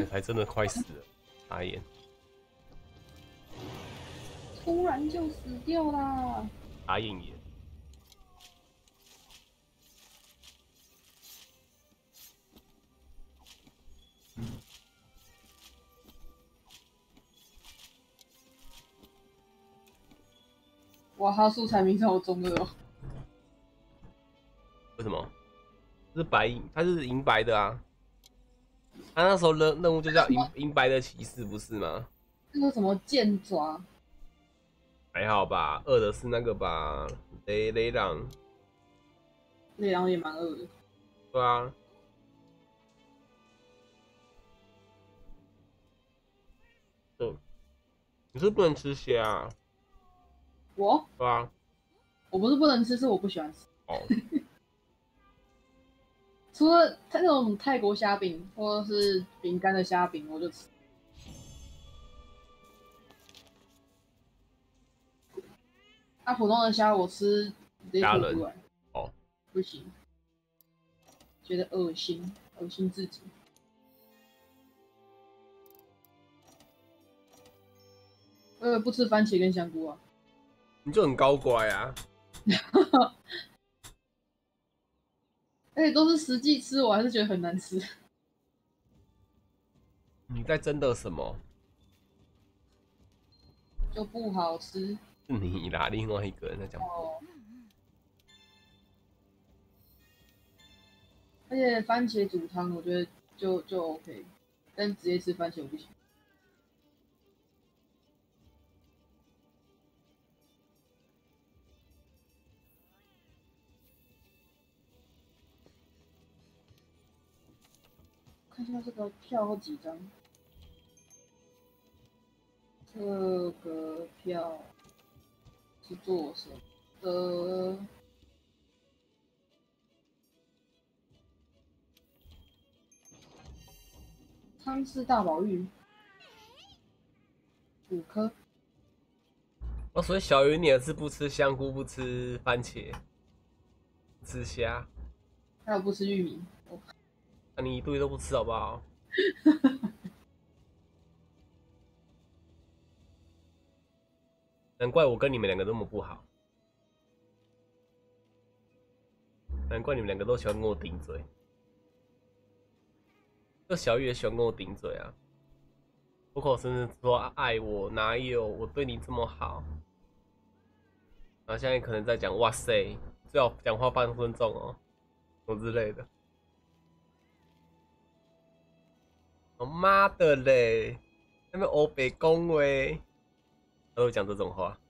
我才真的快死了，傻眼！突然就死掉啦！傻眼眼。哇，他素材名称好中二哦！为什么？是白银，他是银白的啊。 他、那时候的任务就叫银白的骑士，不是吗？那个什么剑爪，还好吧。恶的是那个吧，雷狼，雷狼也蛮恶的。对啊。对，你是不能吃虾啊？我？对啊。我不是不能吃，是我不喜欢吃。哦。除了那种泰国虾饼或者是饼干的虾饼，我就吃。啊，普通的虾我吃直接吐出来。哦，不行，觉得恶心，恶心自己。不吃番茄跟香菇啊。你就很高乖啊。而且都是实际吃，我还是觉得很难吃。你在争的什么？就不好吃。是你啦，另外一个人在讲。哦。而且番茄煮汤，我觉得就 OK， 但直接吃番茄我不行。看一下这个票有几张？这个票是做什么的？汤氏大宝玉5颗。哦，所以小鱼你也是不吃香菇，不吃番茄，不吃虾，还有不吃玉米。 你一堆都不吃好不好？难怪我跟你们两个那么不好，难怪你们两个都喜欢跟我顶嘴。这小雨也喜欢跟我顶嘴啊，口口声声说爱我，哪有我对你这么好？然后现在可能在讲哇塞，最好讲话半分钟哦，什么之类的。 我妈的嘞！那边欧北恭维，他都讲这种话。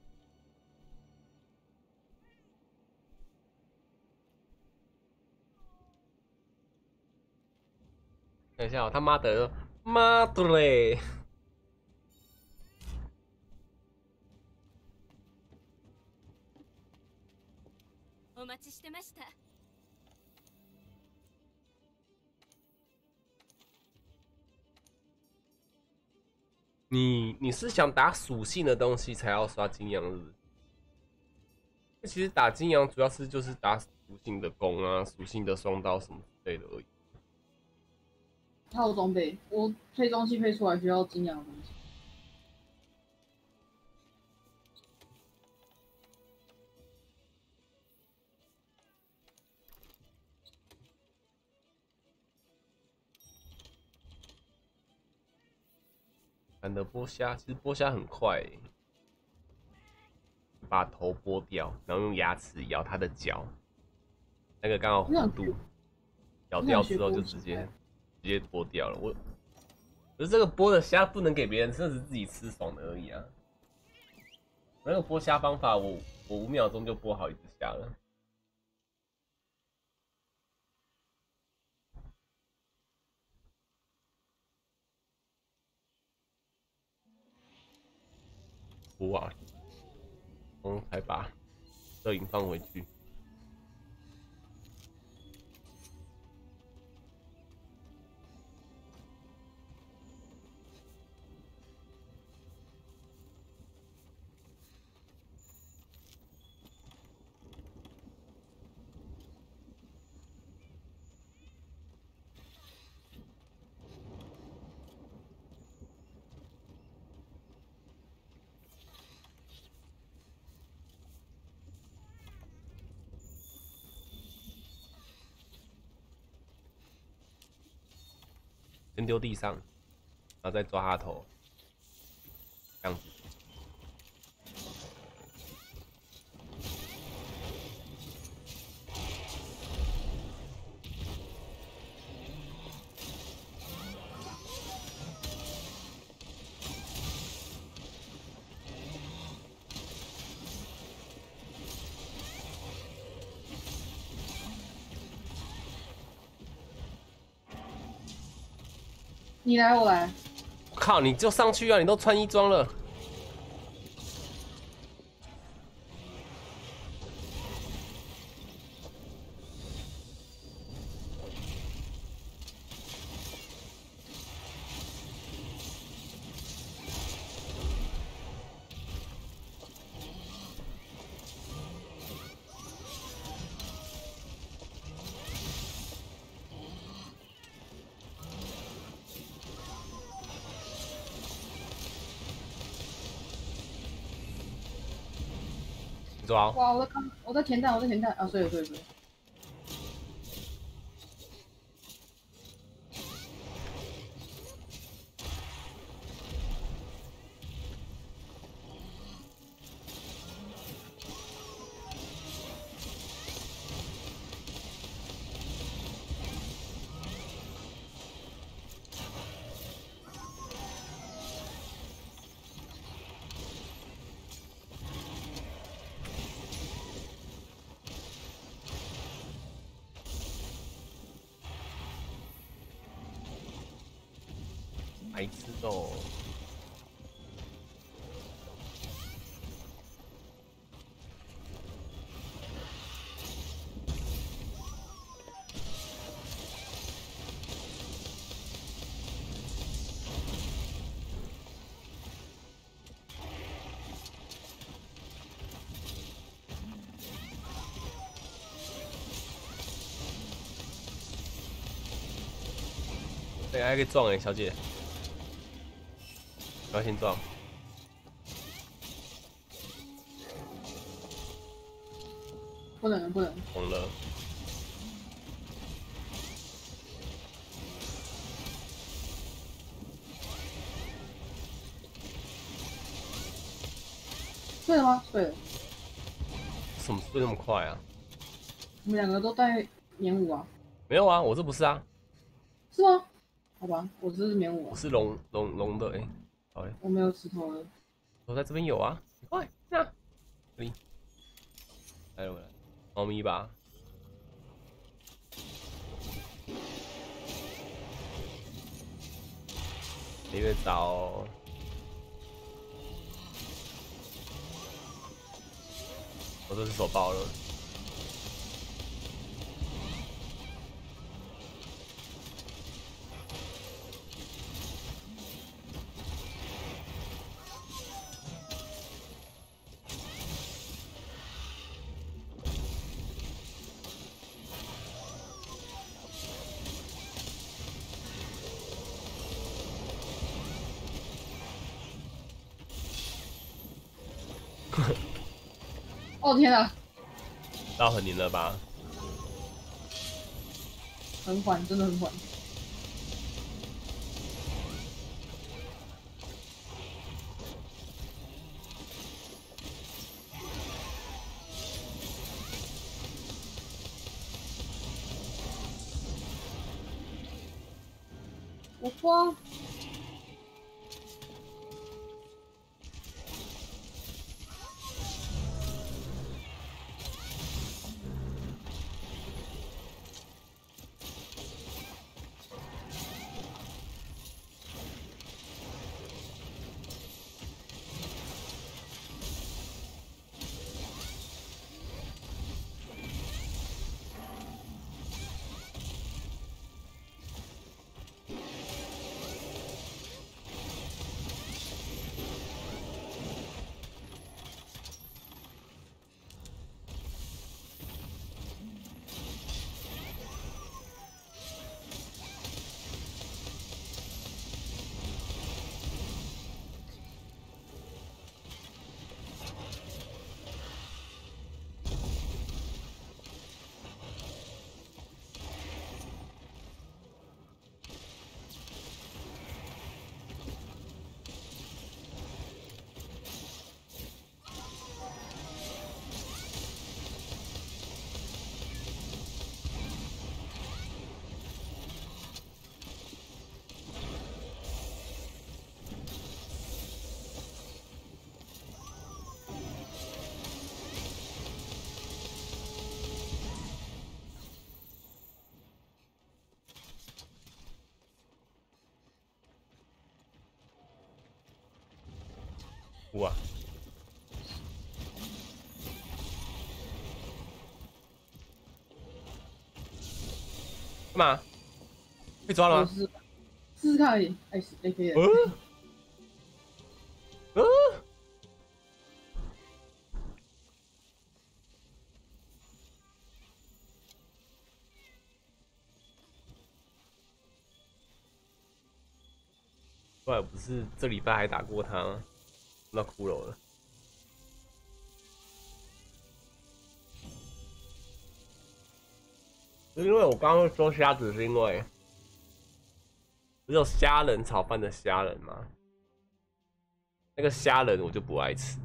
等一下、哦，他妈的，妈的嘞！お待ちしてました。 你是想打属性的东西才要刷金羊是不是？其实打金羊主要是就是打属性的弓啊、属性的双刀什么之类的而已。套装备，我配东西配出来需要金羊的东西。懒得剥虾，其实剥虾很快、欸，把头剥掉，然后用牙齿咬它的脚，那个刚好弧度，咬掉之后就直接剥掉了。我可是这个剥的虾不能给别人，这是自己吃爽的而已啊。那个剥虾方法我5秒钟就剥好一只虾了。 不啊，我们才把摄影放回去。先丢地上，然后再抓他头，这样子。你来，我来。我靠，你就上去啊！你都穿衣装了。哇！我在填蛋，我在填蛋啊！所以。白痴哦！对，还可以撞哎，小姐。 不要先撞！不能！懂了。碎了吗？碎了。怎么碎那么快啊？我们两个都带免5啊。没有啊，我这不是啊。是吗？好吧，我这是免5啊。我是龙的哎、欸。 我没有石头了，我在这边有啊。喂，那这里来了，猫咪吧。你会找？我这是手爆了。 哦天啊！到很灵了吧？很缓，真的很缓。我慌。What?干嘛？被抓了吗？试试看而已，哎可以。后来不是这礼拜还打过他吗？那骷髅了。 因为我刚刚说虾子是因为只有虾仁炒饭的虾仁嘛，那个虾仁我就不爱吃。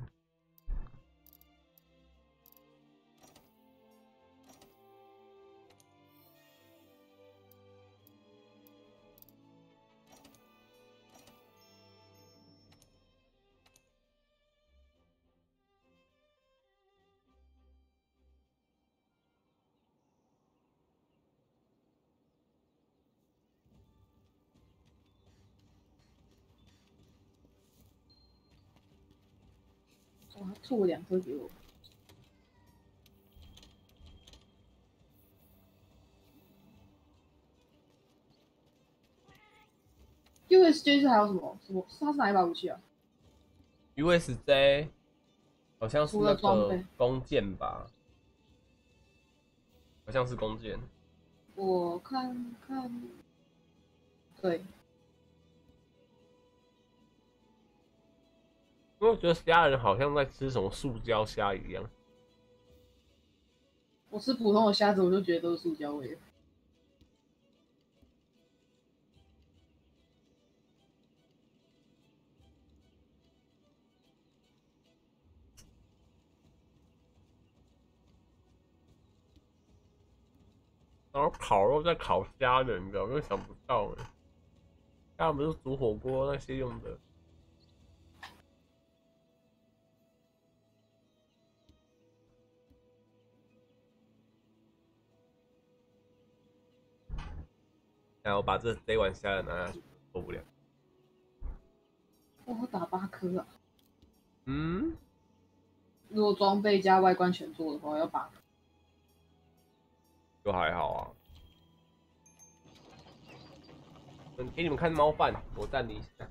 哇，吐了2颗给我。USJ 是还有什么？它是哪一把武器啊 ？USJ 好像是那个弓箭吧？好像是弓箭。我看看，对。 因为我觉得虾仁好像在吃什么塑胶虾一样。我吃普通的虾子，我就觉得都是塑胶味。然后烤肉在烤虾仁的，我又想不到哎。虾仁不是煮火锅那些用的。 然后把这碗虾仁拿下去，受不了。我打8颗啊！嗯，如果装备加外观全做的话，要8颗。就还好啊。给你们看猫饭，我暂停一下。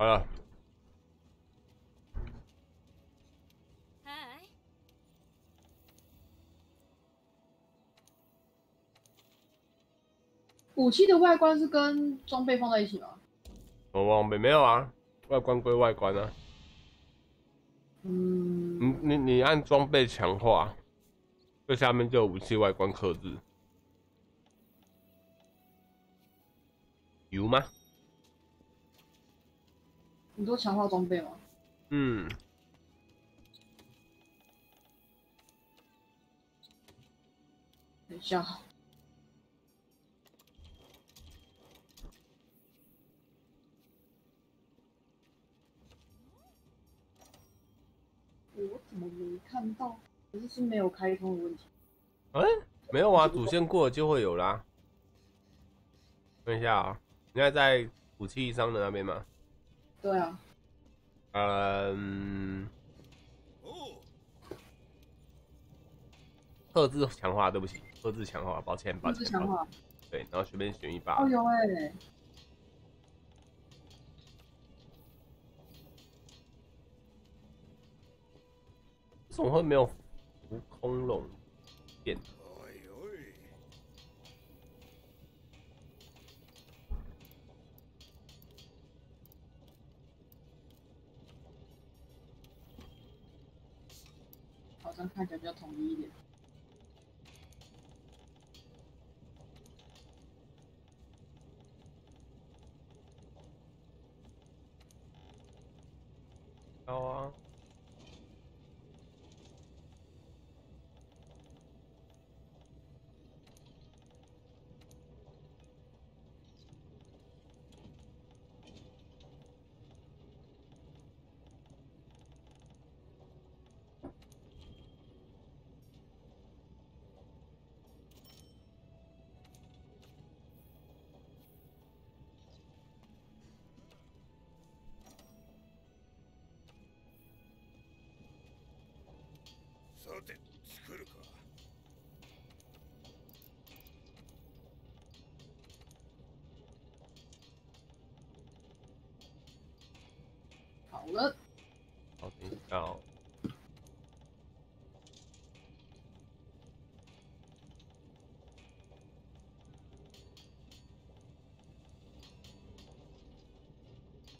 好了。嗨。武器的外观是跟装备放在一起吗？什么装备没有啊？外观归外观啊。嗯。你按装备强化，最下面就有武器外观克制。有吗？ 你都强化装备吗？嗯。等一下。我怎么没看到？可是是没有开通的问题。哎、欸，没有啊，主线过了就会有啦。等一下啊，你还在武器商的那边吗？ 对啊，特制强化，对不起，特制强化，抱歉。特制强化。对，然后随便选一把。哦，有哎。 怎么会没有浮空龙变？好像看起来比较统一一点。好啊。 好了。好，等一下哦。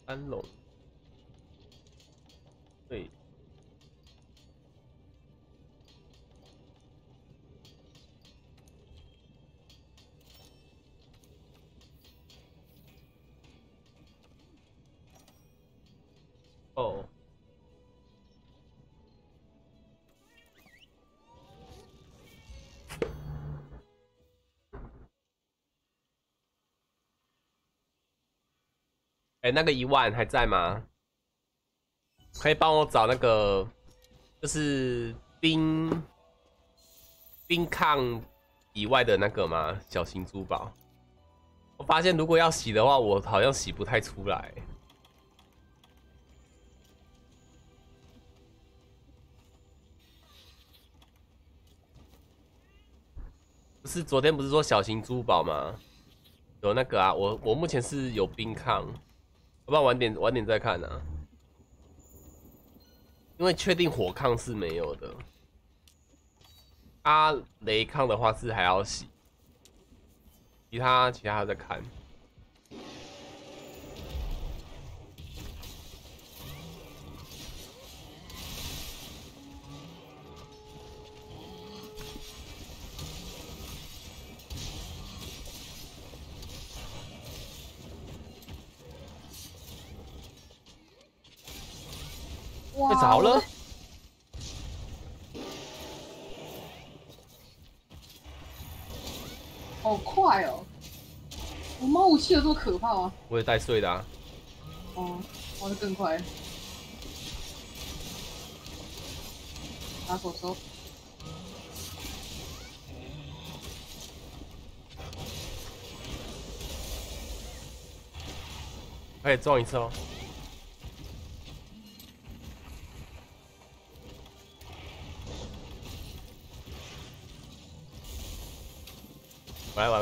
三龙。对。 哦，哎，那个1万还在吗？可以帮我找那个，就是冰抗以外的那个吗？小型珠宝。我发现如果要洗的话，我好像洗不太出来。 是昨天不是说小型珠宝吗？有那个啊，我目前是有冰抗，要不然晚点再看啊，因为确定火抗是没有的，啊雷抗的话是还要洗，其他还在看。 睡着了。好快哦！我猫武器有多可怕啊！我也带睡的啊。哦，我的更快。拿手收。 可以撞一次哦。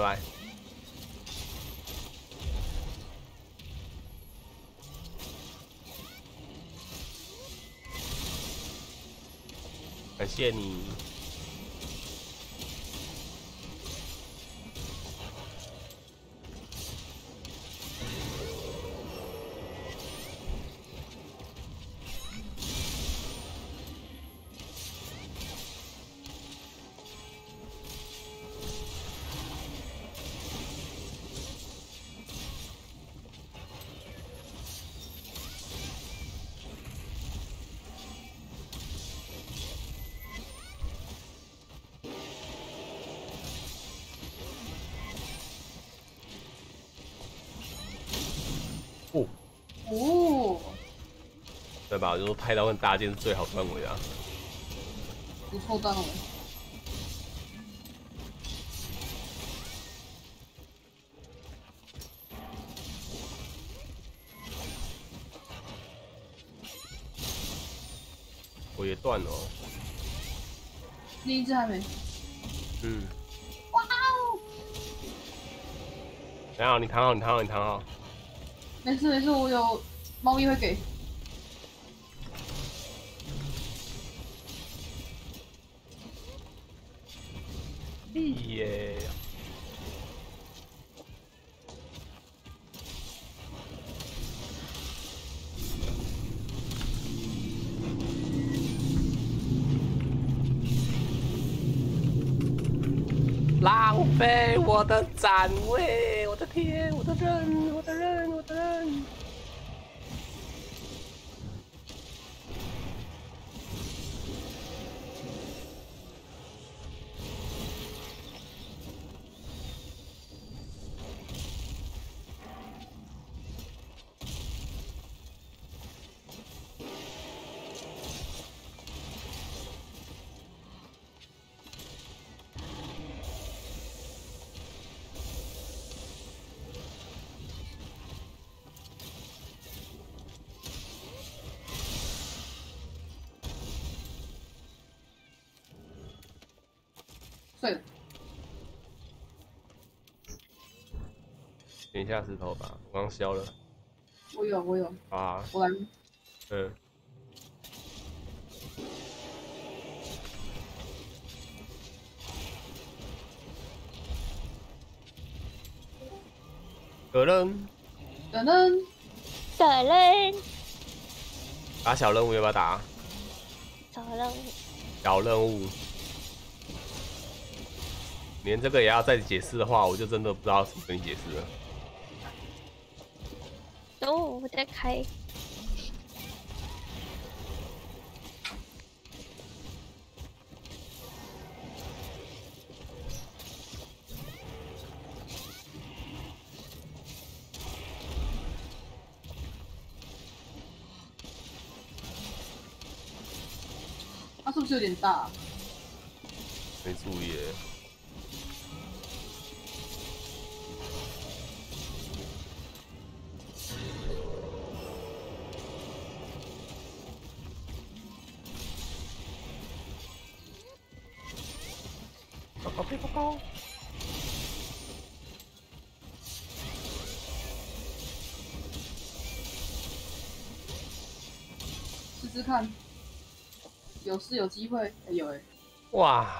来，感谢你。对吧？就是拍到跟搭建是最好断尾啊，不错断尾。我也断了哦。另一只还没。哇哦！等下，你躺好。没事，我有猫咪会给。厉耶！浪费我的展位！我的天！我的人！剪一下石头吧，我刚削了。我有。啊，我来。嗯。等人。打小任务要不要打？小任务。连这个也要再解释的话，我就真的不知道怎么跟你解释了。哦，我在开。它是不是有点大？没注意耶。 看，有机会，有。哇，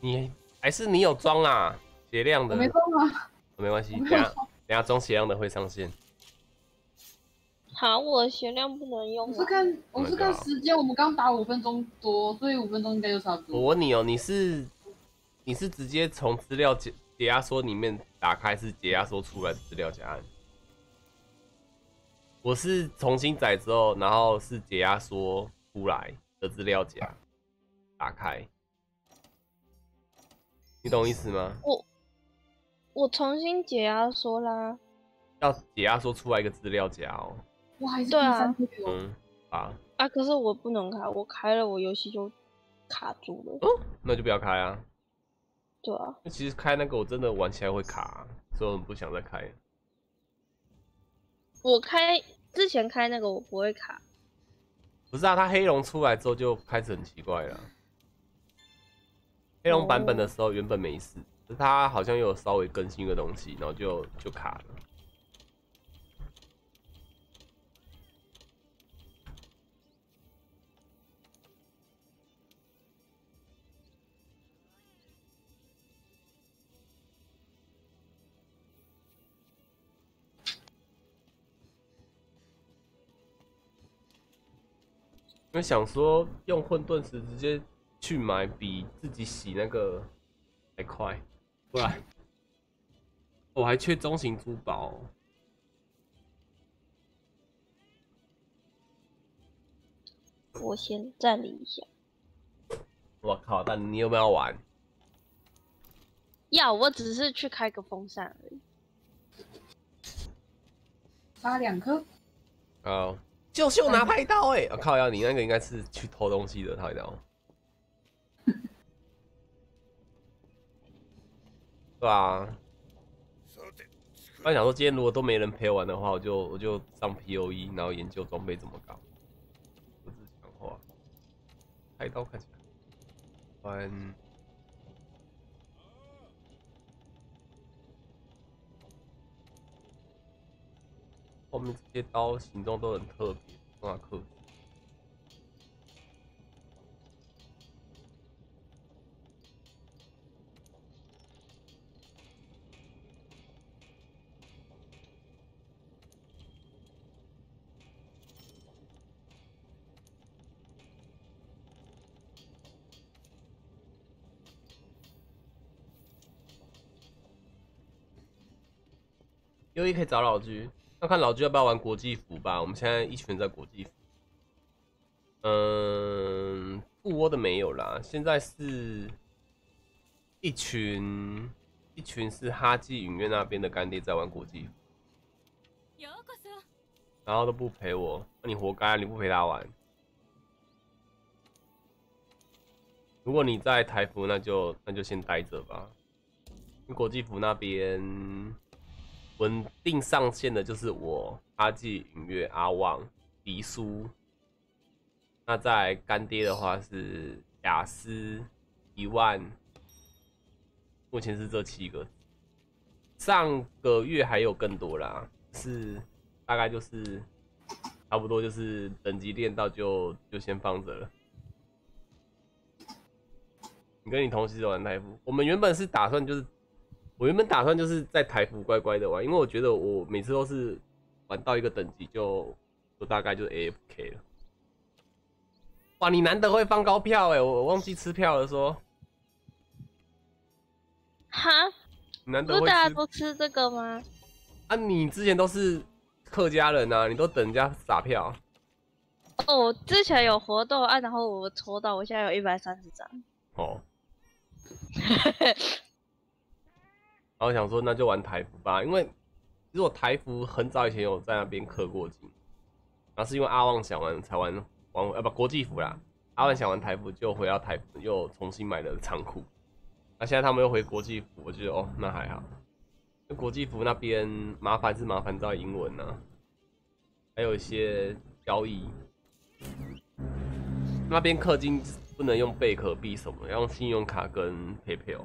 你还是你有装啦，血量的。我没装啊。没关系，等下装血量的会上线。好，我血量不能用。我是看时间，我们刚打5分钟多，所以5分钟应该就差不多。我问你哦，你是直接从资料解压缩里面打开，是解压缩出来的资料夹？ 我是重新载之后，然后是解压缩出来的资料夹打开，你懂意思吗？我重新解压缩啦，要解压缩出来一个资料夹哦。我还是对啊，可是我不能开，我开了我游戏就卡住了。嗯，那就不要开啊。对啊，其实开那个我真的玩起来会卡，所以我不想再开。 我之前开那个我不会卡，不是啊，它黑龙出来之后就开始很奇怪了。黑龙版本的时候原本没事，可是它好像又有稍微更新一个东西，然后就卡了。因为想说用混沌石直接去买，比自己洗那个还快，不然我还缺中型珠宝。我先暂停一下。我靠！但你有没有玩？要，我只是去开个风扇而已。发2颗。好。 秀拿太刀哎！我靠呀，你那个应该是去偷东西的太刀，对啊。我想说，今天如果都没人陪玩的话，我就上 POE， 然后研究装备怎么搞。不是强化，太刀看起来，后面这些刀形状都很特别，不好克服。因为可以找老居，那看老居要不要玩国际服吧。我们现在一群人在国际服，富窝的没有啦。现在是一群是哈基影院那边的干爹在玩国际服，然后都不陪我，那你活该，你不陪他玩。如果你在台服，那就先待着吧。因为国际服那边。 稳定上线的就是我、阿纪、云月、阿旺、迪叔。那在干爹的话是雅思、1万，目前是这7个。上个月还有更多啦，是大概就是差不多就是等级练到就先放着了。你跟你同期玩台服，我们原本是打算就是。 我原本打算就是在台服乖乖的玩，因为我觉得我每次都是玩到一个等级就大概就 AFK 了。哇，你难得会放高票哎、欸，我忘记吃票了说。哈？难得会吃？不是大家都吃这个吗？啊，你之前都是客家人啊，你都等人家撒票。哦，我之前有活动啊，然后我抽到，我现在有130张。哦。然后想说，那就玩台服吧，因为其实我台服很早以前有在那边氪过金，然后是因为阿旺想玩才玩啊不国际服啦，阿旺想玩台服就回到台服又重新买了仓库，那现在他们又回国际服，我觉得哦那还好，因为国际服那边麻烦在英文啊，还有一些交易，那边氪金不能用贝壳币什么，要用信用卡跟 PayPal。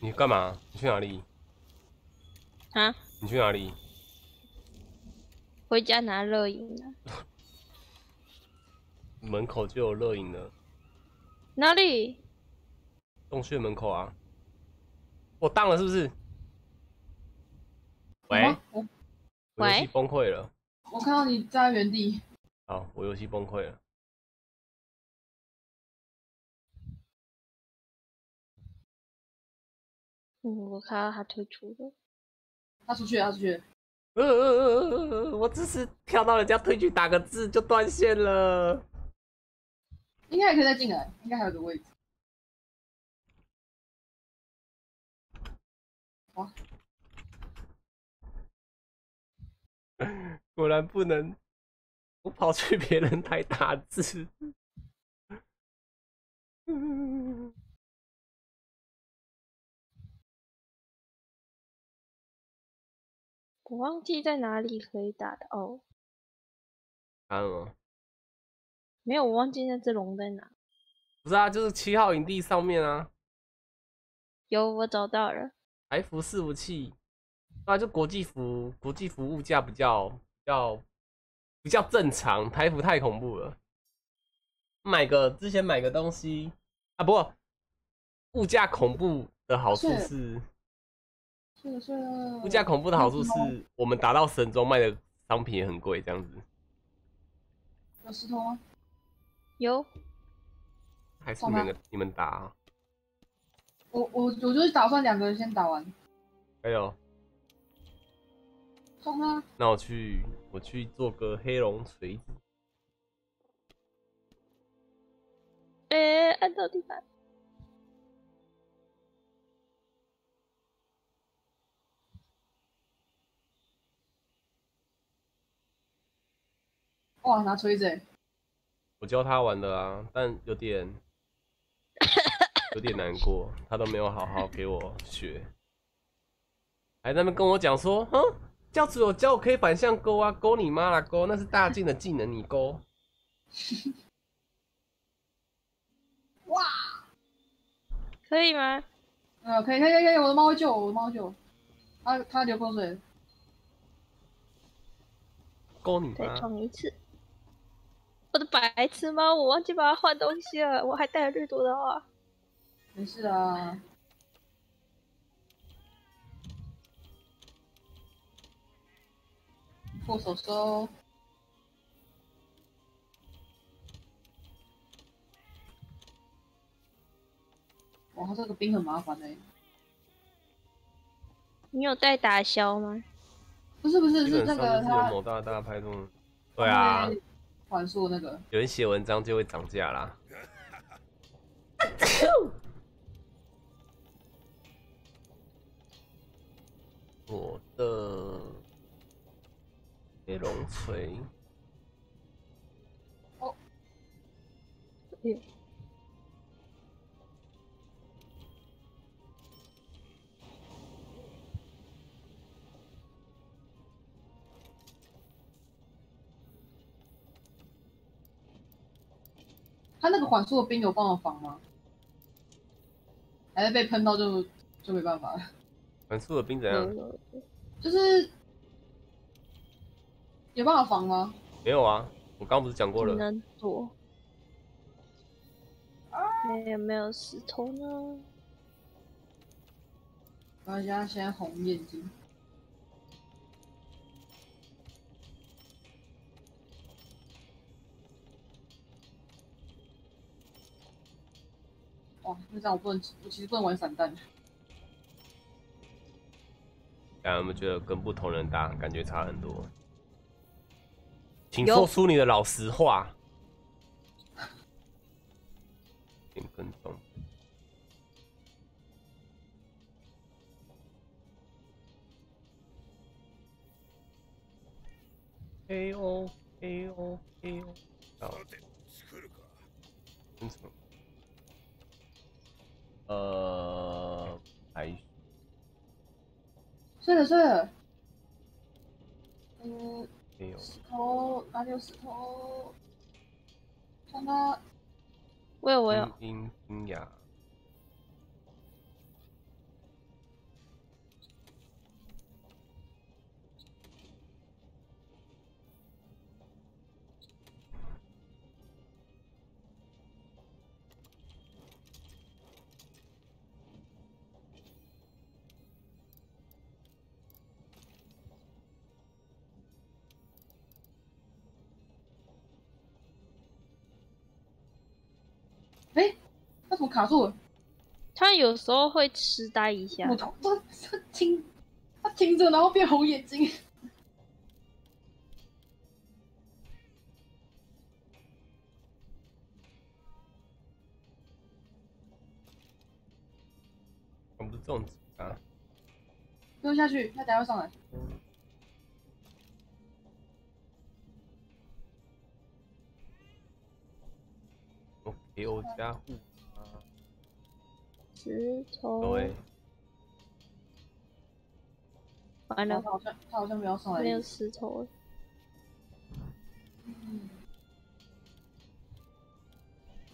你干嘛？你去哪里？啊？你去哪里？回家拿热饮了。门口就有热饮了。哪里？洞穴门口啊。我当了是不是？喂？我游戏崩溃了。我看到你站在原地。好，我游戏崩溃了。 我看到他退出了，他出去了，他出去了。我只是跳到人家退去打个字就断线了。应该还可以再进来，应该还有个位置。哇！果然不能，我跑去别人台打字。我忘记在哪里可以打的哦。打什么？没有，我忘记那只龙在哪。不是啊，就是7号营地上面啊。有，我找到了。台服伺服器，那、啊、就国际服物价比较正常，台服太恐怖了。之前买个东西啊，不过物价恐怖的好处是。 物价恐怖的好处是我们达到神装卖的商品也很贵，这样子。有石头吗？有。还是你们打、啊？我就是打算2个人先打完。哎呦！懂啊。那我去做个黑龙锤子。按到地板。 哇，拿锤子、欸！我教他玩的啊，但有点难过，他都没有好好给我学，还在那边跟我讲说，哼，教主有教我可以反向勾啊，勾你妈啦，勾那是大进的技能，你勾。哇，可以吗？可以，我的猫会救我，它流口水，勾你妈！再重一次。 我的白痴猫，我忘记把它换东西了，我还带了绿毒的话。没事啊。护手手。哇，它这个兵很麻烦的、欸。你有带打消吗？不是，是那个他。某大大拍中。对啊。 传说那个有人写文章就会涨价啦。我的黑龙锤。哦。嗯。他那个缓速的兵有帮我防吗？还是被喷到就没办法了。缓速的兵怎样？就是有办法防吗？没有啊，我刚不是讲过了。能躲。有没有石头呢？大家现在红眼睛。 哇，那这样我其实不能玩散弹。大家有没有觉得跟不同人打感觉差很多？请说出你的老实话。点跟踪。KO， 好。嗯。 睡了。没有石头，哪里有石头？看他，我有。金牙。他怎么卡住了？他有时候会痴呆一下。他停着，然后变红眼睛。我不是粽子啊！丢下去，他等下会上来。 有加护啊！石头。对。完了，他好像没有上来。没有石头。嗯。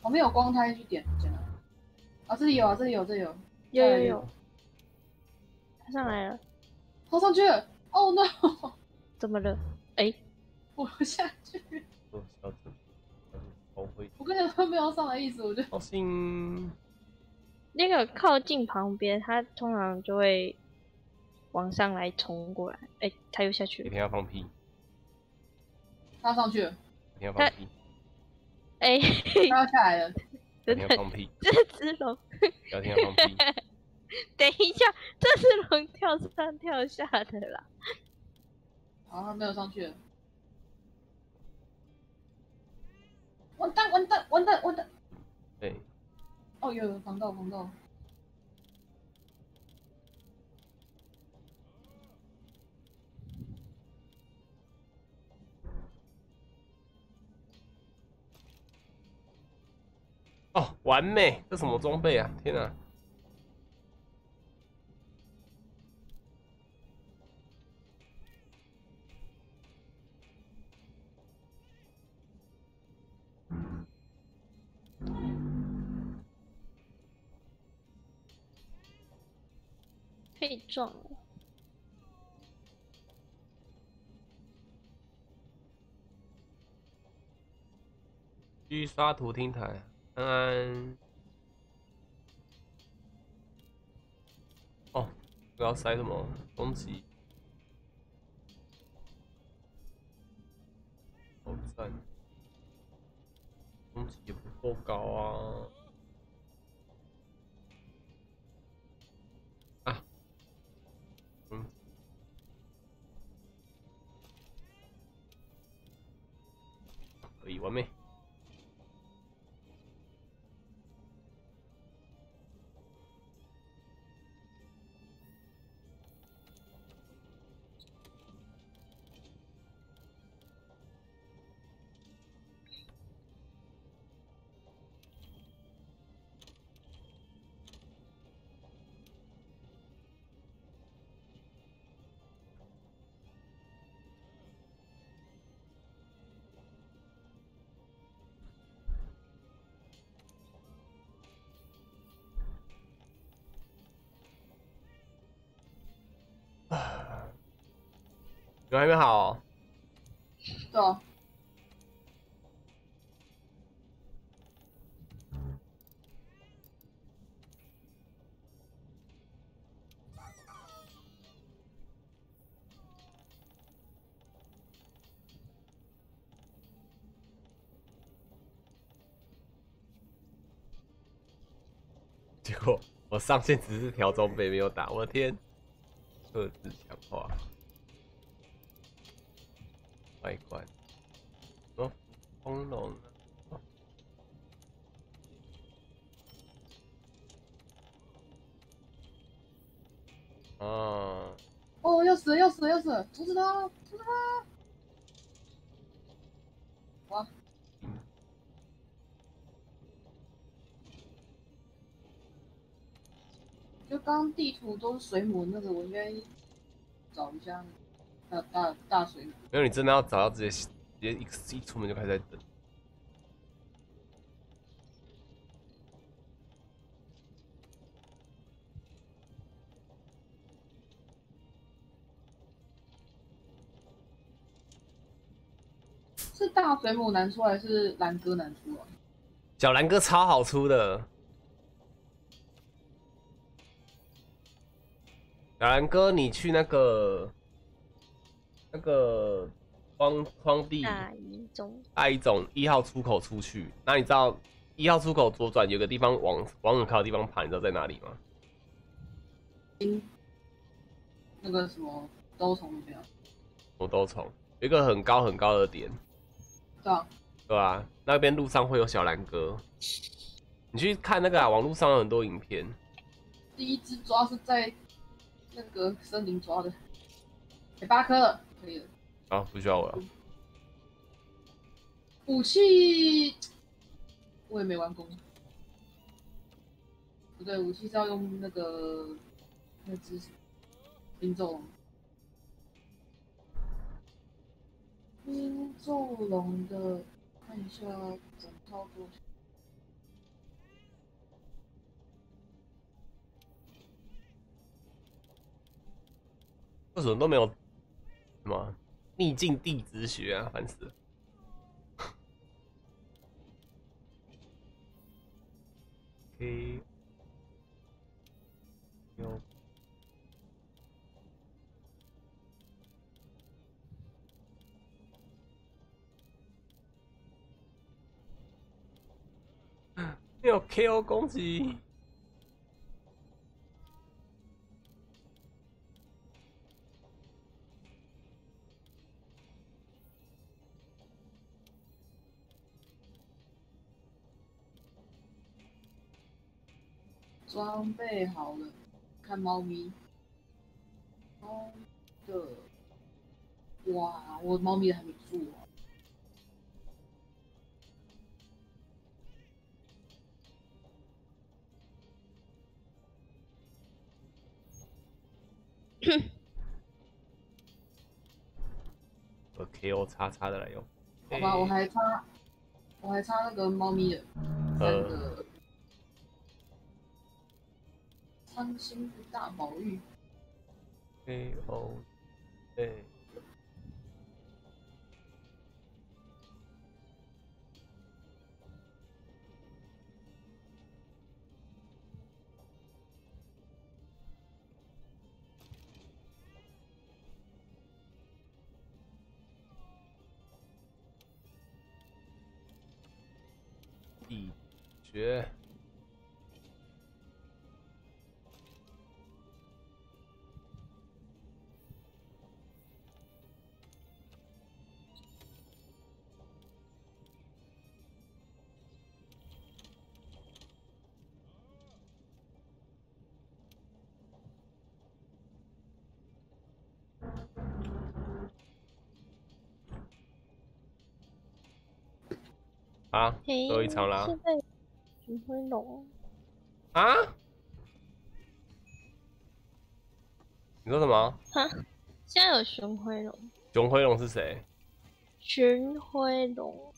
我没有光胎去点，真的。啊，这里有。有。他上来了。冲上去了 ！Oh no！ 怎么了？哎，我下去。 我根本都没有上来意思，我就小心。那个靠近旁边，他通常就会往上来冲过来。哎、欸，他又下去了。你要放屁！他上去了。你要放屁！哎，他要下来了。你要放屁！这只龙。聊天要放屁！等一下，这只龙跳上跳下的啦。好，他没有上去了。完蛋，完蛋，完蛋，完蛋！对。哦，有防盗，防盗。 哦，完美！这什么装备啊？天哪！太重了。狙杀图听台。 哦，我要塞什么攻击？好赞，攻击也不够高啊！啊，嗯，可以完美。 你们还没好、哦，走。结果我上线只是调装备，没有打。我的天，特制强化。 外观，哦，红龙，哦，啊，哦，要死了，要死了，要死了！阻止他，阻止他！哇！就刚地图都是水母那个，我应该找一下。 大水母，没有你真的要找到直接一出门就开始在等。是大水母难出还是蓝哥难出啊？小蓝哥超好出的，小蓝哥你去那个。 那个荒地大一总1号出口出去，那你知道1号出口左转有个地方往靠的地方爬，你知道在哪里吗？那个什么兜虫那边。什么兜虫？有一个很高很高的点。对啊。对啊，那边路上会有小蓝哥。你去看那个啊，网络上有很多影片。第一只抓是在那个森林抓的。 8颗了，可以了。啊，不需要我了。武器我也没玩过。不对，武器是要用那个那只冰咒龙。冰咒龙的，看一下整套多少。 为什么都没有什么逆境地质学啊，烦死了！嘿，有。没有 KO 攻击。装备好了，看猫咪。猫的，哇，我猫咪还没住啊。 KO 叉叉的来用，好吧，我还差那个猫咪的3个苍星大宝玉 KO 对，地穴。 啊，最后一场啦！现在指挥龙啊？你说什么？啊？现在有巡回龙。巡回龙是谁？巡回龙。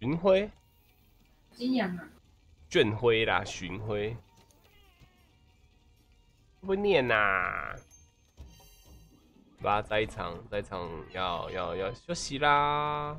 巡回？金阳啊。卷灰啦，巡回。不会念呐。吧，在一场要休息啦。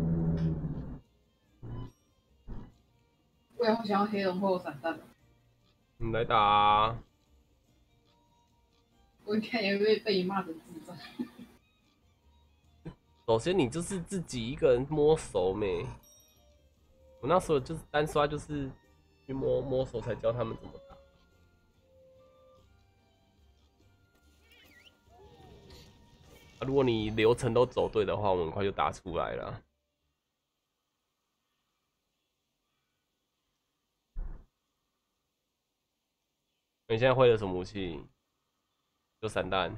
我也好想要黑龙或散弹。你来打、啊。我应该也会被你骂成智障。首先，你就是自己一个人摸熟没？我那时候就是单刷，就是去摸熟才教他们怎么打。啊、如果你流程都走对的话，我们很快就打出来了。 你现在会了什么武器？有散弹？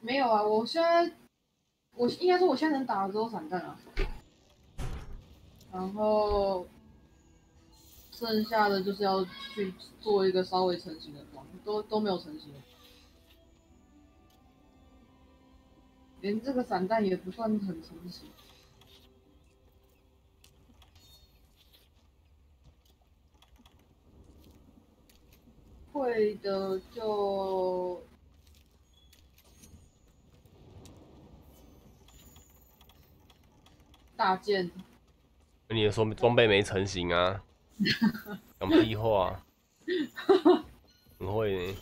没有啊，我应该说我现在能打的只有散弹啊。然后剩下的就是要去做一个稍微成型的装，都没有成型，连这个散弹也不算很成型。 会的就大件。你也说装备没成型啊？讲屁话！很会呢。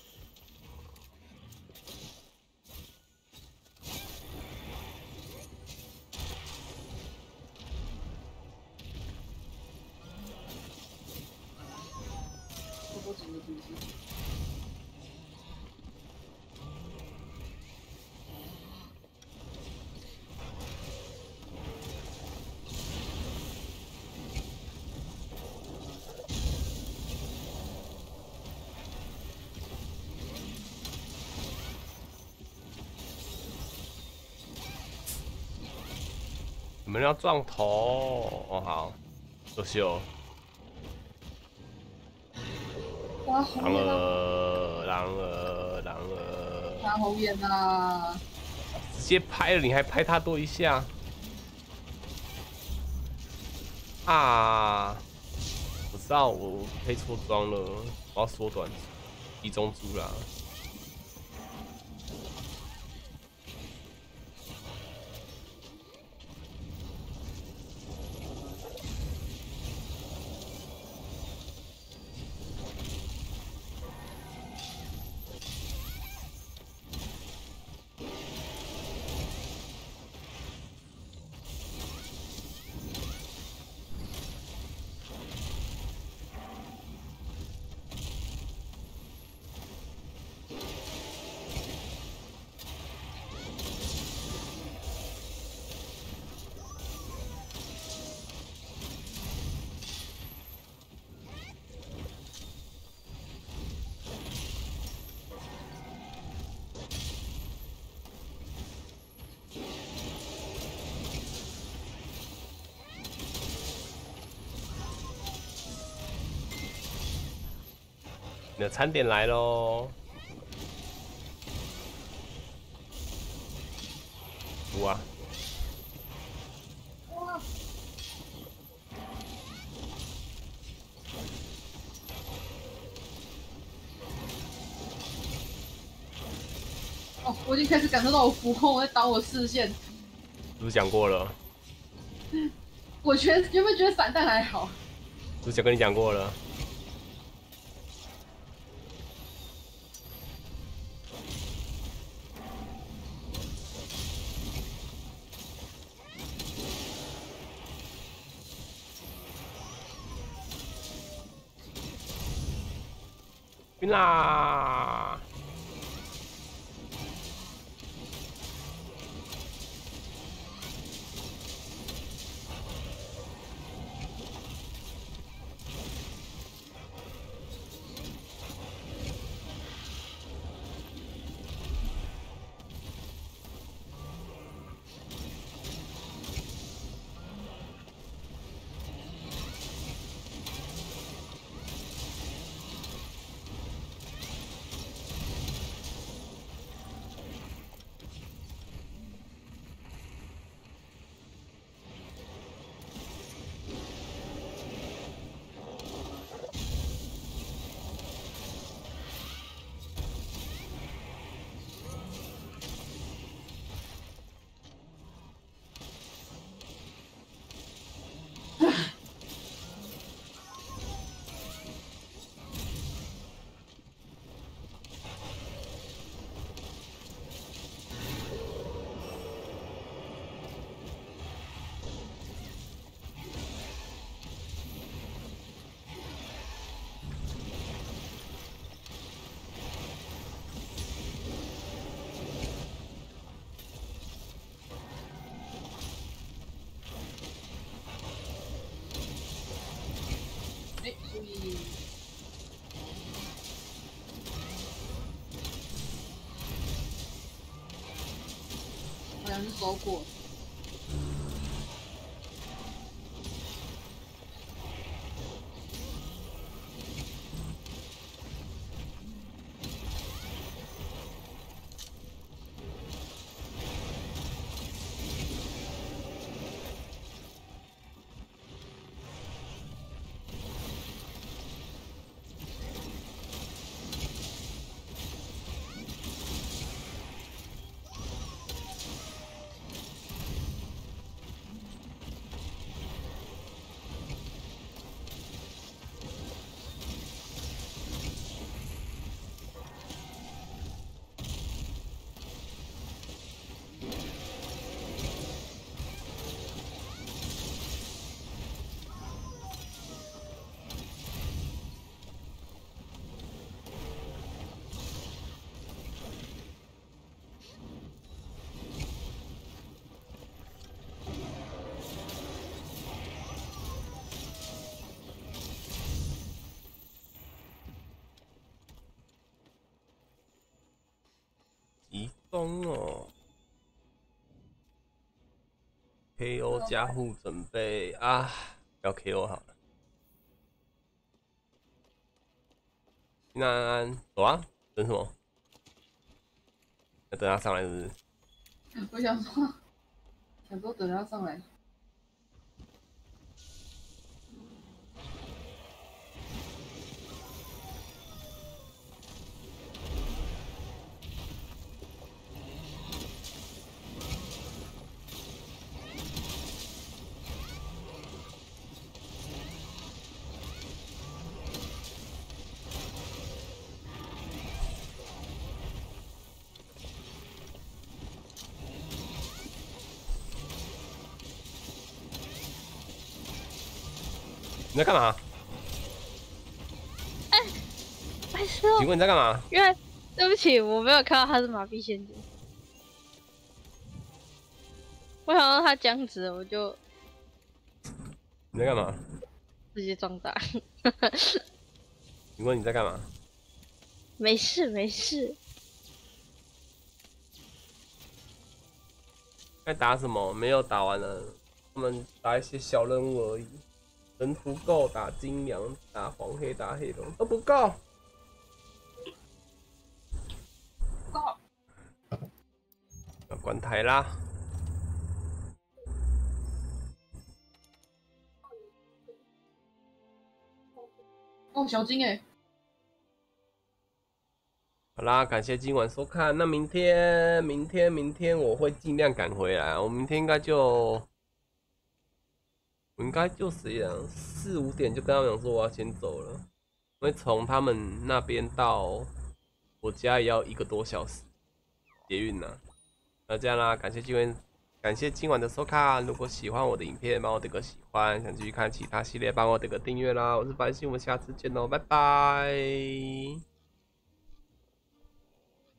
多整个东西。 我们要撞头哦，好，周秀，狼了，狼了，狼了，他红眼啦！直接拍了，你还拍他多一下啊！我知道我配错装了，我要缩短集中住啦。你的餐点来喽！哇！哦，我已经开始感受到我浮空，我在挡我视线。是不是讲过了？我觉得有没有觉得散弹还好？是不是跟你讲过了？ 晕啦！好像是包裹。 移动哦 ，KO 加护准备啊，要 KO 好了。那走啊，等什么？要等他上来是不是？我想说，等他上来。 你在干嘛？哎、欸，白痴哦！请问你在干嘛？因为对不起，我没有看到他是麻痹陷阱。我想让他僵直，我就……你在干嘛？直接撞大。你问你在干嘛？没事没事。该打什么？没有打完了，他们打一些小任务而已。 人不够，打金羊、打黄黑、打黑龙都不够，滾題啦。哦，小金哎。好啦，感谢今晚收看。那明天我会尽量赶回来。我明天应该就4、5点就跟他们讲说我要先走了，因为从他们那边到我家也要1个多小时，捷运呢。那这样啦，感谢今晚的收看。如果喜欢我的影片，帮我点个喜欢；想继续看其他系列，帮我点个订阅啦。我是白星，我们下次见喽，拜拜。